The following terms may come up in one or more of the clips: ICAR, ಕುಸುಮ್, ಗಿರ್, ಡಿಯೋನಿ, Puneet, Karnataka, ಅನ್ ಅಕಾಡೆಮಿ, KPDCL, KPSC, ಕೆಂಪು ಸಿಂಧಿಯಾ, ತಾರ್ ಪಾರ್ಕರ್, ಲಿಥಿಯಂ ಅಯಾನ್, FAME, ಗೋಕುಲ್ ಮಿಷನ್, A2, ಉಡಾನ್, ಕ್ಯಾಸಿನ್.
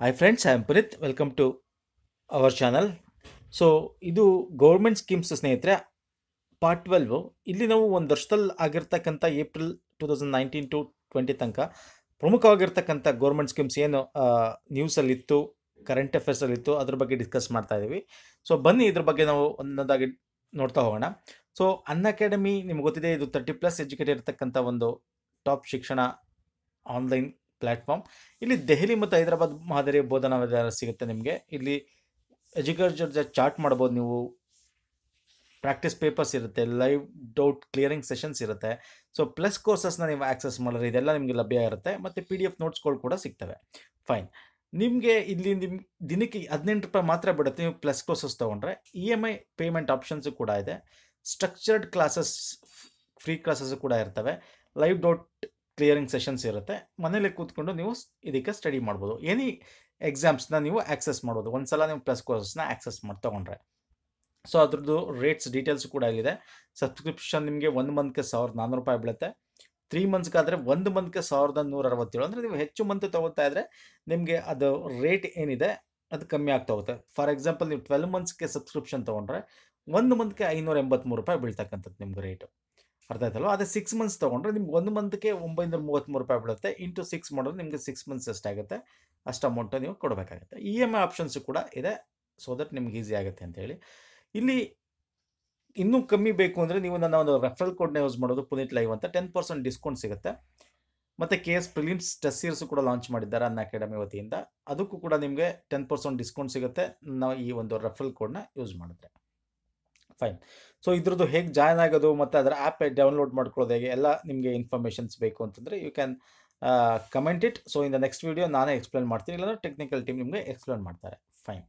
Hi friends, I am Puneet. Welcome to our channel. So ಇದು government schemes ಸ್ನೇಹಿತರೆ part 12. ಇಲ್ಲಿ ನಾವು ಒಂದು ವರ್ಷದಲ್ಲಿ ಆಗಿರತಕ್ಕಂತ ಏಪ್ರಿಲ್ 2019 ಟು 20 ತನಕ ಪ್ರಮುಖವಾಗಿರತಕ್ಕಂತ ಗವರ್ಮೆಂಟ್ ಸ್ಕೀಮ್ಸ್ ಏನು ನ್ಯೂಸ್ ಅಲ್ಲಿ ಇತ್ತು, ಕರೆಂಟ್ ಅಫೇರ್ಸ್ ಅಲ್ಲಿ ಇತ್ತು, ಅದರ ಬಗ್ಗೆ ಡಿಸ್ಕಸ್ ಮಾಡ್ತಾ ಇದೀವಿ. ಸೊ ಬನ್ನಿ ಇದರ ಬಗ್ಗೆ ನಾವು ಒಂದೊಂದಾಗಿ ನೋಡ್ತಾ ಹೋಗೋಣ. ಸೊ ಅನ್ ಅಕಾಡೆಮಿ ನಿಮಗೆ ಗೊತ್ತಿದೆ, ಇದು 30+ ಎಜುಕೇಟೆಡ್ ಇರತಕ್ಕಂತ ಒಂದು ಟಾಪ್ ಶಿಕ್ಷಣ ಆನ್ಲೈನ್ ಪ್ಲಾಟ್ಫಾರ್ಮ್. ಇಲ್ಲಿ ದೆಹಲಿ ಮತ್ತು ಹೈದರಾಬಾದ್ ಮಾದರಿ ಬೋಧನಾ ವಿಧಾನ ಸಿಗುತ್ತೆ ನಿಮಗೆ. ಇಲ್ಲಿ ಎಜುಕೇಟರ್ಸ್ ಚಾರ್ಟ್ ಮಾಡ್ಬೋದು ನೀವು, ಪ್ರಾಕ್ಟೀಸ್ ಪೇಪರ್ಸ್ ಇರುತ್ತೆ, ಲೈವ್ ಡೌಟ್ ಕ್ಲಿಯರಿಂಗ್ ಸೆಷನ್ಸ್ ಇರುತ್ತೆ. ಸೊ ಪ್ಲಸ್ ಕೋರ್ಸಸ್ನ ನೀವು ಆಕ್ಸೆಸ್ ಮಾಡೋದು, ಇದೆಲ್ಲ ನಿಮಗೆ ಲಭ್ಯ ಇರುತ್ತೆ. ಮತ್ತು PDF ನೋಟ್ಸ್ಗಳು ಕೂಡ ಸಿಗ್ತವೆ. ಫೈನ್, ನಿಮಗೆ ಇಲ್ಲಿ ನಿಮ್ಮ ದಿನಕ್ಕೆ ₹18 ಮಾತ್ರ ಬಿಡುತ್ತೆ ನೀವು ಪ್ಲಸ್ ಕೋರ್ಸಸ್ ತೊಗೊಂಡ್ರೆ. EMI ಪೇಮೆಂಟ್ ಆಪ್ಷನ್ಸು ಕೂಡ ಇದೆ, ಸ್ಟ್ರಕ್ಚರ್ಡ್ ಕ್ಲಾಸಸ್, ಫ್ರೀ ಕ್ಲಾಸಸ್ಸು ಕೂಡ ಇರ್ತವೆ, ಲೈವ್ ಡೌಟ್ ಕ್ಲಿಯರಿಂಗ್ ಸೆಷನ್ಸ್ ಇರುತ್ತೆ. ಮನೇಲಿ ಕೂತ್ಕೊಂಡು ನೀವು ಇದಕ್ಕೆ ಸ್ಟಡಿ ಮಾಡ್ಬೋದು. ಎನಿ ಎಕ್ಸಾಮ್ಸ್ನ ನೀವು ಆಕ್ಸೆಸ್ ಮಾಡ್ಬೋದು ಒಂದ್ಸಲ ನೀವು ಪ್ಲಸ್ ಕೋರ್ಸಸ್ನ ಆಕ್ಸೆಸ್ ಮಾಡಿ ತೊಗೊಂಡ್ರೆ. ಸೊ ಅದ್ರದ್ದು ರೇಟ್ಸ್ ಡೀಟೇಲ್ಸ್ ಕೂಡ ಇದೆ. ಸಬ್ಸ್ಕ್ರಿಪ್ಷನ್ ನಿಮಗೆ 1 ಮಂತ್ಗೆ ₹1,400 ಬೀಳುತ್ತೆ, 3 ಮಂತ್ಸ್ಗಾದರೆ 1 ಮಂತ್ಗೆ $1,167. ಅಂದರೆ ನೀವು ಹೆಚ್ಚು ಮಂತ್ ತೊಗೊಳ್ತಾ ಇದ್ದರೆ ನಿಮಗೆ ಅದು ರೇಟ್ ಏನಿದೆ ಅದು ಕಮ್ಮಿ ಆಗ್ತಾ ಹೋಗುತ್ತೆ. ಫಾರ್ ಎಕ್ಸಾಂಪಲ್ ನೀವು 12 ಮಂತ್ಸ್ಗೆ ಸಬ್ಸ್ಕ್ರಿಪ್ಷನ್ ತೊಗೊಂಡ್ರೆ 1 ಮಂತ್ಗೆ ₹583 ಬೀಳ್ತಕ್ಕಂಥದ್ದು ನಿಮ್ಗೆ ರೇಟು. ಅರ್ಥ ಆಯ್ತಲ್ವ? ಅದೇ 6 ಮಂತ್ಸ್ ತೊಗೊಂಡ್ರೆ ನಿಮ್ಗೆ 1 ಮಂತ್ಗೆ ₹933 ಬೀಳುತ್ತೆ. ಇಂಟು 6 ಮಾಡಿದ್ರೆ ನಿಮಗೆ 6 ಮಂತ್ಸ್ ಎಷ್ಟಾಗುತ್ತೆ, ಅಷ್ಟು ಅಮೌಂಟು ನೀವು ಕೊಡಬೇಕಾಗುತ್ತೆ. EMI ಆಪ್ಷನ್ಸು ಕೂಡ ಇದೆ, ಸೊ ದಟ್ ನಿಮ್ಗೆ ಈಸಿ ಆಗುತ್ತೆ ಅಂತೇಳಿ. ಇಲ್ಲಿ ಇನ್ನೂ ಕಮ್ಮಿ ಬೇಕು ಅಂದರೆ ನೀವು ನನ್ನ ಒಂದು ರೆಫರಲ್ ಕೋಡ್ನ ಯೂಸ್ ಮಾಡೋದು, ಪುನೀತ್ ಲೈವ್ ಅಂತ. 10% ಡಿಸ್ಕೌಂಟ್ ಸಿಗುತ್ತೆ. ಮತ್ತು KS ಪ್ರಿಲಿಮ್ಸ್ ಟೆಸ್ಟ್ ಸೀರೀಸು ಕೂಡ ಲಾಂಚ್ ಮಾಡಿದ್ದಾರೆ ಅನ್ ಅಕಾಡೆಮಿ ವತಿಯಿಂದ, ಅದಕ್ಕೂ ಕೂಡ ನಿಮಗೆ 10% ಡಿಸ್ಕೌಂಟ್ ಸಿಗುತ್ತೆ ನಾವು ಈ ಒಂದು ರೆಫರಲ್ ಕೋಡ್ನ ಯೂಸ್ ಮಾಡಿದ್ರೆ. ಫೈನ್, ಸೊ ಇದ್ರದ್ದು ಹೇಗೆ ಜಾಯ್ನ್ ಆಗೋದು ಮತ್ತು ಅದರ ಆ್ಯಪ್ ಡೌನ್ಲೋಡ್ ಮಾಡ್ಕೊಳ್ಳೋದು ಹೇಗೆ ಎಲ್ಲ ನಿಮಗೆ ಇನ್ಫಾರ್ಮೇಷನ್ಸ್ ಬೇಕು ಅಂತಂದರೆ you can comment it. So in the next video ನಾನೇ ಎಕ್ಸ್ಪ್ಲೇನ್ ಮಾಡ್ತೀನಿ, ಇಲ್ಲಾಂದರೆ ಟೆಕ್ನಿಕಲ್ ಟೀಮ್ ನಿಮಗೆ ಎಕ್ಸ್ಪ್ಲೇನ್ ಮಾಡ್ತಾರೆ. ಫೈನ್,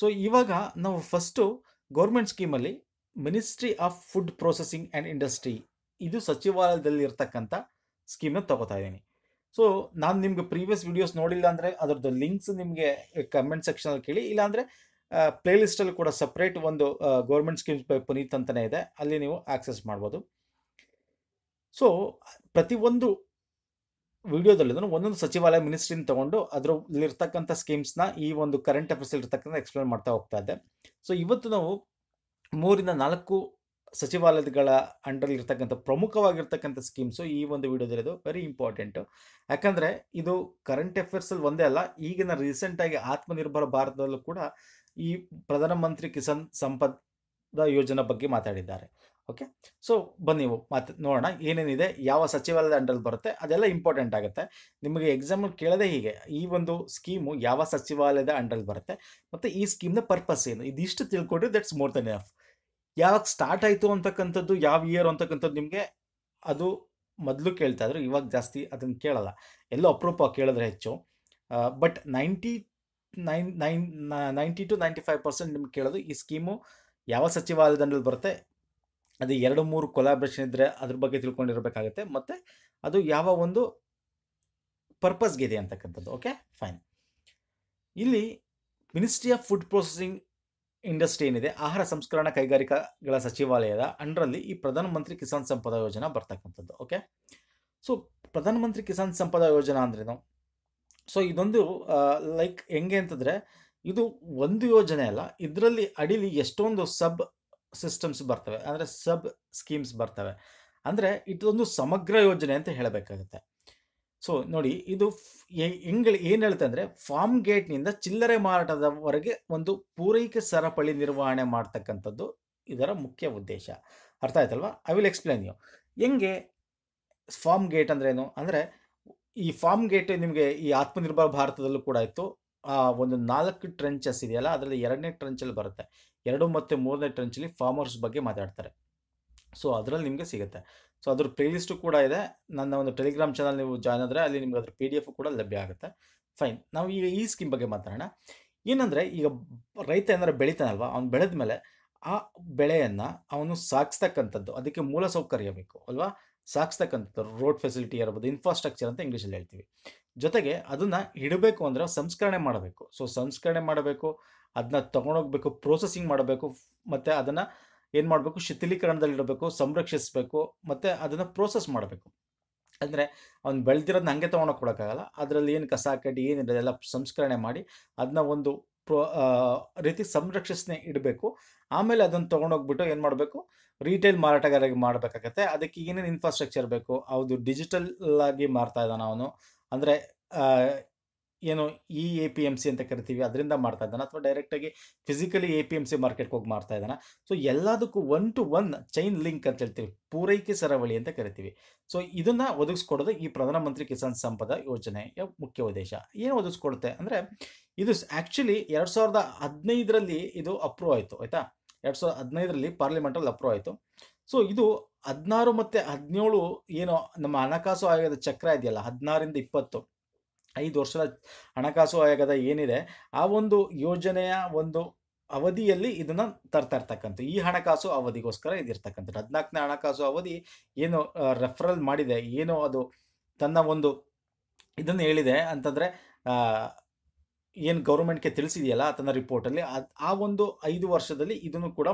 ಸೊ ಇವಾಗ ನಾವು ಫಸ್ಟು ಗೌರ್ಮೆಂಟ್ ಸ್ಕೀಮಲ್ಲಿ ministry of food processing and industry, ಇದು ಸಚಿವಾಲಯದಲ್ಲಿ ಇರ್ತಕ್ಕಂಥ ಸ್ಕೀಮ್ನ ತೊಗೋತಾ ಇದ್ದೀನಿ. ಸೊ ನಾನು ನಿಮಗೆ ಪ್ರೀವಿಯಸ್ ವೀಡಿಯೋಸ್ ನೋಡಿಲ್ಲ ಅಂದರೆ ಅದರದ್ದು ಲಿಂಕ್ಸ್ ನಿಮಗೆ ಕಮೆಂಟ್ ಸೆಕ್ಷನಲ್ಲಿ ಕೇಳಿ, ಇಲ್ಲಾಂದರೆ ಪ್ಲೇಲಿಸ್ಟಲ್ಲಿ ಕೂಡ ಸಪ್ರೇಟ್ ಒಂದು ಗೌರ್ಮೆಂಟ್ ಸ್ಕೀಮ್ಸ್ ಬೈ ಪುನೀತ್ ಅಂತಲೇ ಇದೆ, ಅಲ್ಲಿ ನೀವು ಆಕ್ಸೆಸ್ ಮಾಡ್ಬೋದು. ಸೊ ಪ್ರತಿಯೊಂದು ವೀಡಿಯೋದಲ್ಲೂ ಒಂದೊಂದು ಸಚಿವಾಲಯ ಮಿನಿಸ್ಟ್ರಿನ ತೊಗೊಂಡು ಅದರಲ್ಲಿರ್ತಕ್ಕಂಥ ಸ್ಕೀಮ್ಸ್ನ ಈ ಒಂದು ಕರೆಂಟ್ ಅಫೇರ್ಸಲ್ಲಿ ಇರ್ತಕ್ಕಂಥ ಎಕ್ಸ್ಪ್ಲೇನ್ ಮಾಡ್ತಾ ಹೋಗ್ತಾ ಇದ್ದೆ. ಸೊ ಇವತ್ತು ನಾವು 3 ಇಂದ 4 ಸಚಿವಾಲಯಗಳ ಅಂಡರಲ್ಲಿರ್ತಕ್ಕಂಥ ಪ್ರಮುಖವಾಗಿರ್ತಕ್ಕಂಥ ಸ್ಕೀಮ್ಸು ಈ ಒಂದು ವಿಡಿಯೋದಲ್ಲಿದ್ದು ವೆರಿ ಇಂಪಾರ್ಟೆಂಟು. ಯಾಕಂದರೆ ಇದು ಕರೆಂಟ್ ಅಫೇರ್ಸಲ್ಲಿ ಒಂದೇ ಅಲ್ಲ, ಈಗಿನ ರೀಸೆಂಟಾಗಿ ಆತ್ಮನಿರ್ಭರ ಭಾರತದಲ್ಲೂ ಕೂಡ ಈ ಪ್ರಧಾನಮಂತ್ರಿ ಕಿಸಾನ್ ಸಂಪದ ಯೋಜನೆ ಬಗ್ಗೆ ಮಾತಾಡಿದ್ದಾರೆ. ಓಕೆ, ಸೊ ಬನ್ನಿ ನೋಡೋಣ ಏನೇನಿದೆ, ಯಾವ ಸಚಿವಾಲಯದ ಅಂಡರಲ್ಲಿ ಬರುತ್ತೆ, ಅದೆಲ್ಲ ಇಂಪಾರ್ಟೆಂಟ್ ಆಗುತ್ತೆ. ನಿಮಗೆ ಎಕ್ಸಾಂಪಲ್ ಕೇಳೋದೇ ಹೀಗೆ, ಈ ಒಂದು ಸ್ಕೀಮು ಯಾವ ಸಚಿವಾಲಯದ ಅಂಡರಲ್ಲಿ ಬರುತ್ತೆ ಮತ್ತು ಈ ಸ್ಕೀಮ್ನ ಪರ್ಪಸ್ ಏನು, ಇದಿಷ್ಟು ತಿಳ್ಕೊಂಡ್ರೆ ದಟ್ಸ್ ಮೋರ್ ದೆನ್ ಎನಫ್. ಯಾವಾಗ ಸ್ಟಾರ್ಟ್ ಆಯಿತು ಅಂತಕ್ಕಂಥದ್ದು, ಯಾವ ಇಯರ್ ಅಂತಕ್ಕಂಥದ್ದು ನಿಮಗೆ ಅದು ಮೊದಲು ಕೇಳ್ತಾ ಇದ್ರು, ಇವಾಗ ಜಾಸ್ತಿ ಅದನ್ನು ಕೇಳಲ್ಲ, ಎಲ್ಲೋ ಅಪರೂಪ ಕೇಳಿದ್ರೆ ಹೆಚ್ಚು. ಬಟ್ 90 to 95% ನಿಮ್ಗೆ ಕೇಳೋದು ಈ ಸ್ಕೀಮು ಯಾವ ಸಚಿವಾಲಯದಲ್ಲಿ ಬರುತ್ತೆ, ಅದು 2-3 ಕೊಲಾಬ್ರೇಷನ್ ಇದ್ದರೆ ಅದ್ರ ಬಗ್ಗೆ ತಿಳ್ಕೊಂಡಿರಬೇಕಾಗುತ್ತೆ, ಮತ್ತು ಅದು ಯಾವ ಒಂದು ಪರ್ಪಸ್ಗಿದೆ ಅಂತಕ್ಕಂಥದ್ದು. Okay, fine. ಇಲ್ಲಿ ministry of food processing industry ಏನಿದೆ, ಆಹಾರ ಸಂಸ್ಕರಣಾ ಕೈಗಾರಿಕೆಗಳ ಸಚಿವಾಲಯದ ಅಂಡರಲ್ಲಿ ಈ ಪ್ರಧಾನಮಂತ್ರಿ ಕಿಸಾನ್ ಸಂಪದ ಯೋಜನಾ ಬರ್ತಕ್ಕಂಥದ್ದು. ಓಕೆ, ಸೊ ಪ್ರಧಾನಮಂತ್ರಿ ಕಿಸಾನ್ ಸಂಪದ ಯೋಜನಾ ಅಂದ್ರೇನು? ಸೊ ಇದೊಂದು ಲೈಕ್ ಹೆಂಗೆ ಅಂತಂದರೆ, ಇದು ಒಂದು ಯೋಜನೆ ಅಲ್ಲ, ಇದರಲ್ಲಿ ಅಡಿಲಿ ಎಷ್ಟೊಂದು ಸಬ್ ಸಿಸ್ಟಮ್ಸ್ ಬರ್ತವೆ, ಅಂದರೆ ಸಬ್ ಸ್ಕೀಮ್ಸ್ ಬರ್ತವೆ. ಅಂದರೆ ಇದೊಂದು ಸಮಗ್ರ ಯೋಜನೆ ಅಂತ ಹೇಳಬೇಕಾಗುತ್ತೆ. ಸೊ ನೋಡಿ, ಇದು ಏನು ಹೇಳುತ್ತೆ ಅಂದರೆ, ಫಾರ್ಮ್ ಗೇಟ್ನಿಂದ ಚಿಲ್ಲರೆ ಮಾರಾಟದವರೆಗೆ ಒಂದು ಪೂರೈಕೆ ಸರಪಳಿ ನಿರ್ವಹಣೆ ಮಾಡ್ತಕ್ಕಂಥದ್ದು ಇದರ ಮುಖ್ಯ ಉದ್ದೇಶ. ಅರ್ಥ ಆಯ್ತಲ್ವಾ? ಐ ವಿಲ್ ಎಕ್ಸ್ಪ್ಲೇನ್ ಯು ಹೆಂಗೆ ಫಾರ್ಮ್ ಗೇಟ್ ಅಂದ್ರೇನು ಅಂದರೆ, ಈ ಫಾರ್ಮ್ ಗೇಟ್ ನಿಮಗೆ ಈ ಆತ್ಮನಿರ್ಭರ ಭಾರತದಲ್ಲೂ ಕೂಡ ಇತ್ತು. ಆ ಒಂದು 4 ಟ್ರೆಂಚಸ್ ಇದೆಯಲ್ಲ, ಅದರಲ್ಲಿ 2ನೇ ಟ್ರೆಂಚಲ್ಲಿ ಬರುತ್ತೆ. 2 ಮತ್ತು 3ನೇ ಟ್ರೆಂಚಲ್ಲಿ ಫಾರ್ಮರ್ಸ್ ಬಗ್ಗೆ ಮಾತಾಡ್ತಾರೆ. ಸೊ ಅದರಲ್ಲಿ ನಿಮಗೆ ಸಿಗುತ್ತೆ. ಸೊ ಅದ್ರ ಪ್ಲೇಲಿಸ್ಟು ಕೂಡ ಇದೆ, ನನ್ನ ಒಂದು ಟೆಲಿಗ್ರಾಮ್ ಚಾನಲ್ ನೀವು ಜಾಯ್ನ್ ಆದರೆ ಅಲ್ಲಿ ನಿಮ್ಗೆ ಅದ್ರ PDF ಕೂಡ ಲಭ್ಯ ಆಗುತ್ತೆ. ಫೈನ್, ನಾವು ಈಗ ಈ ಸ್ಕೀಮ್ ಬಗ್ಗೆ ಮಾತಾಡೋಣ. ಏನಂದರೆ, ಈಗ ರೈತ ಏನಾರು ಬೆಳೀತಾನಲ್ವ, ಅವ್ನು ಬೆಳೆದ ಮೇಲೆ ಆ ಬೆಳೆಯನ್ನು ಅವನು ಸಾಗಿಸ್ತಕ್ಕಂಥದ್ದು, ಅದಕ್ಕೆ ಮೂಲ ಸೌಕರ್ಯ ಬೇಕು ಅಲ್ವಾ, ಸಾಗಿಸ್ತಕ್ಕಂಥದ್ದು ರೋಡ್ ಫೆಸಿಲಿಟಿ ಇರ್ಬೋದು, ಇನ್ಫ್ರಾಸ್ಟ್ರಕ್ಚರ್ ಅಂತ ಇಂಗ್ಲೀಷಲ್ಲಿ ಹೇಳ್ತೀವಿ. ಜೊತೆಗೆ ಅದನ್ನು ಇಡಬೇಕು ಅಂದರೆ ಸಂಸ್ಕರಣೆ ಮಾಡಬೇಕು. ಸೊ ಸಂಸ್ಕರಣೆ ಮಾಡಬೇಕು, ಅದನ್ನ ತೊಗೊಂಡೋಗ್ಬೇಕು, ಪ್ರೋಸೆಸಿಂಗ್ ಮಾಡಬೇಕು, ಮತ್ತು ಅದನ್ನು ಏನು ಮಾಡಬೇಕು, ಶಿಥಿಲೀಕರಣದಲ್ಲಿ ಇಡಬೇಕು, ಸಂರಕ್ಷಿಸಬೇಕು, ಮತ್ತು ಅದನ್ನು ಪ್ರೋಸೆಸ್ ಮಾಡಬೇಕು. ಅಂದರೆ ಅವ್ನು ಬೆಳೆದಿರೋದನ್ನ ಹಂಗೆ ತೊಗೊಂಡೋಗಿ ಕೊಡೋಕ್ಕಾಗಲ್ಲ. ಅದರಲ್ಲಿ ಏನು ಕಸ ಕಡ್ಡಿ ಏನಿರೋದು ಎಲ್ಲ ಸಂಸ್ಕರಣೆ ಮಾಡಿ ಅದನ್ನ ಒಂದು ರೀತಿ ಸಂರಕ್ಷಣೆ ಇಡಬೇಕು. ಆಮೇಲೆ ಅದನ್ನು ತೊಗೊಂಡೋಗ್ಬಿಟ್ಟು ಏನು ಮಾಡಬೇಕು, ರಿಟೇಲ್ ಮಾರಾಟಗಾರರಿಗೆ ಮಾಡಬೇಕಾಗತ್ತೆ. ಅದಕ್ಕೆ ಏನೇನು ಇನ್ಫ್ರಾಸ್ಟ್ರಕ್ಚರ್ ಬೇಕು, ಅದು ಡಿಜಿಟಲ್ ಆಗಿ ಮಾರ್ತಾ ಇದ್ದಾನೆ ಅವನು, ಅಂದರೆ ಏನು ಈ ಎ ಪಿ ಎಮ್ ಸಿ ಅಂತ ಕರಿತೀವಿ ಅದರಿಂದ ಮಾಡ್ತಾ ಇದ್ದಾನೆ, ಅಥವಾ ಡೈರೆಕ್ಟಾಗಿ physically A P M C ಮಾರ್ಕೆಟ್ಗೆ ಹೋಗಿ ಮಾಡ್ತಾ ಇದ್ದಾನೆ. ಸೊ ಎಲ್ಲದಕ್ಕೂ 1 to 1 ಚೈನ್ ಲಿಂಕ್ ಅಂತ ಹೇಳ್ತೀವಿ, ಪೂರೈಕೆ ಸರವಳಿ ಅಂತ ಕರಿತೀವಿ. ಸೊ ಇದನ್ನು ಒದಗಿಸ್ಕೊಡೋದು ಈ ಪ್ರಧಾನಮಂತ್ರಿ ಕಿಸಾನ್ ಸಂಪದ ಯೋಜನೆಯ ಮುಖ್ಯ ಉದ್ದೇಶ. ಏನು ಒದಗಿಸ್ಕೊಡುತ್ತೆ ಅಂದರೆ, ಇದು ಆ್ಯಕ್ಚುಲಿ 2015 ಇದು ಅಪ್ರೂವ್ ಆಯಿತು, ಆಯಿತಾ, 2015 ಪಾರ್ಲಿಮೆಂಟಲ್ಲಿ ಅಪ್ರೂವ್ ಆಯಿತು. ಸೊ ಇದು 16 ಮತ್ತು 17 ಏನೋ ನಮ್ಮ ಹಣಕಾಸು ಆಯೋಗದ ಚಕ್ರ ಇದೆಯಲ್ಲ, 16 ರಿಂದ 20 5 ವರ್ಷದ ಹಣಕಾಸು ಆಯೋಗದ ಏನಿದೆ ಆ ಒಂದು ಯೋಜನೆಯ ಒಂದು ಅವಧಿಯಲ್ಲಿ ಇದನ್ನು ತರ್ತಾ ಇರ್ತಕ್ಕಂಥ ಈ ಹಣಕಾಸು ಅವಧಿಗೋಸ್ಕರ ಇದಿರ್ತಕ್ಕಂಥದ್ದು. 14ನೇ ಹಣಕಾಸು ಅವಧಿ ಏನು ರೆಫರಲ್ ಮಾಡಿದೆ, ಏನು ಅದು ತನ್ನ ಒಂದು ಇದನ್ನು ಹೇಳಿದೆ ಅಂತಂದರೆ ಏನು ಗೌರ್ಮೆಂಟ್ಗೆ ತಿಳಿಸಿದೆಯಲ್ಲ ತನ್ನ ರಿಪೋರ್ಟಲ್ಲಿ, ಆ ಒಂದು 5 ವರ್ಷದಲ್ಲಿ ಇದನ್ನು ಕೂಡ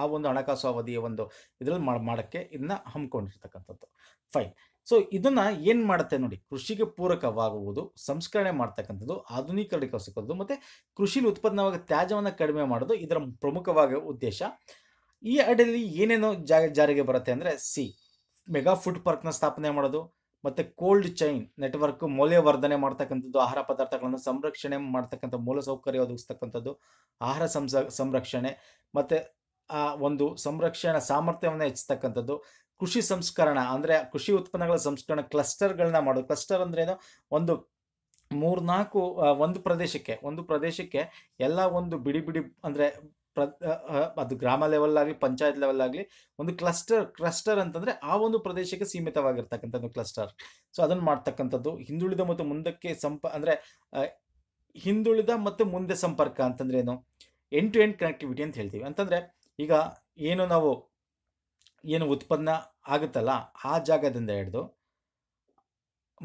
ಆ ಒಂದು ಹಣಕಾಸು ಅವಧಿಯ ಒಂದು ಇದರಲ್ಲಿ ಮಾಡೋಕ್ಕೆ ಇದನ್ನ ಹಮ್ಮಿಕೊಂಡಿರ್ತಕ್ಕಂಥದ್ದು. ಫೈನ್. ಸೊ ಇದನ್ನು ಏನು ಮಾಡುತ್ತೆ ನೋಡಿ, ಕೃಷಿಗೆ ಪೂರಕವಾಗುವುದು, ಸಂಸ್ಕರಣೆ ಮಾಡ್ತಕ್ಕಂಥದ್ದು, ಆಧುನೀಕರಣಕ್ಕೋಸ್ಕರದ್ದು, ಮತ್ತು ಕೃಷಿಲಿ ಉತ್ಪನ್ನವಾಗಿ ತ್ಯಾಜ್ಯವನ್ನು ಕಡಿಮೆ ಮಾಡೋದು ಇದರ ಪ್ರಮುಖವಾಗಿ ಉದ್ದೇಶ. ಈ ಅಡಿಯಲ್ಲಿ ಏನೇನೋ ಜಾರಿಗೆ ಬರುತ್ತೆ ಅಂದರೆ, ಮೆಗಾ ಫುಡ್ ಪಾರ್ಕ್ನ ಸ್ಥಾಪನೆ ಮಾಡೋದು, ಮತ್ತು ಕೋಲ್ಡ್ ಚೈನ್ ನೆಟ್ವರ್ಕ್ ಮೌಲ್ಯವರ್ಧನೆ ಮಾಡ್ತಕ್ಕಂಥದ್ದು, ಆಹಾರ ಪದಾರ್ಥಗಳನ್ನು ಸಂರಕ್ಷಣೆ ಮಾಡ್ತಕ್ಕಂಥ ಮೂಲಸೌಕರ್ಯ ಒದಗಿಸ್ತಕ್ಕಂಥದ್ದು, ಆಹಾರ ಸಂರಕ್ಷಣೆ ಮತ್ತು ಆ ಒಂದು ಸಂರಕ್ಷಣಾ ಸಾಮರ್ಥ್ಯವನ್ನು ಹೆಚ್ಚಿಸ್ತಕ್ಕಂಥದ್ದು, ಕೃಷಿ ಸಂಸ್ಕರಣ ಅಂದರೆ ಕೃಷಿ ಉತ್ಪನ್ನಗಳ ಸಂಸ್ಕರಣ ಕ್ಲಸ್ಟರ್ಗಳನ್ನ ಮಾಡೋದು. ಕ್ಲಸ್ಟರ್ ಅಂದರೆ ಏನು, ಒಂದು 3-4 ಒಂದು ಪ್ರದೇಶಕ್ಕೆ ಎಲ್ಲ ಒಂದು ಬಿಡಿ ಬಿಡಿ ಅಂದರೆ ಅದು ಗ್ರಾಮ ಲೆವೆಲ್ ಆಗಲಿ ಪಂಚಾಯತ್ ಲೆವೆಲ್ ಆಗಲಿ ಒಂದು ಕ್ಲಸ್ಟರ್ ಅಂತಂದರೆ ಆ ಒಂದು ಪ್ರದೇಶಕ್ಕೆ ಸೀಮಿತವಾಗಿರ್ತಕ್ಕಂಥದ್ದು ಕ್ಲಸ್ಟರ್. ಸೊ ಅದನ್ನು ಮಾಡ್ತಕ್ಕಂಥದ್ದು. ಹಿಂದುಳಿದ ಮತ್ತು ಮುಂದೆ ಸಂಪರ್ಕ ಅಂತಂದರೆ ಏನು, ಎಂಡ್ ಟು ಎಂಡ್ ಕನೆಕ್ಟಿವಿಟಿ ಅಂತ ಹೇಳ್ತೀವಿ. ಅಂತಂದರೆ ಈಗ ಏನು ನಾವು ಏನು ಉತ್ಪನ್ನ ಆಗುತ್ತಲ್ಲ ಆ ಜಾಗದಿಂದ ಹಿಡಿದು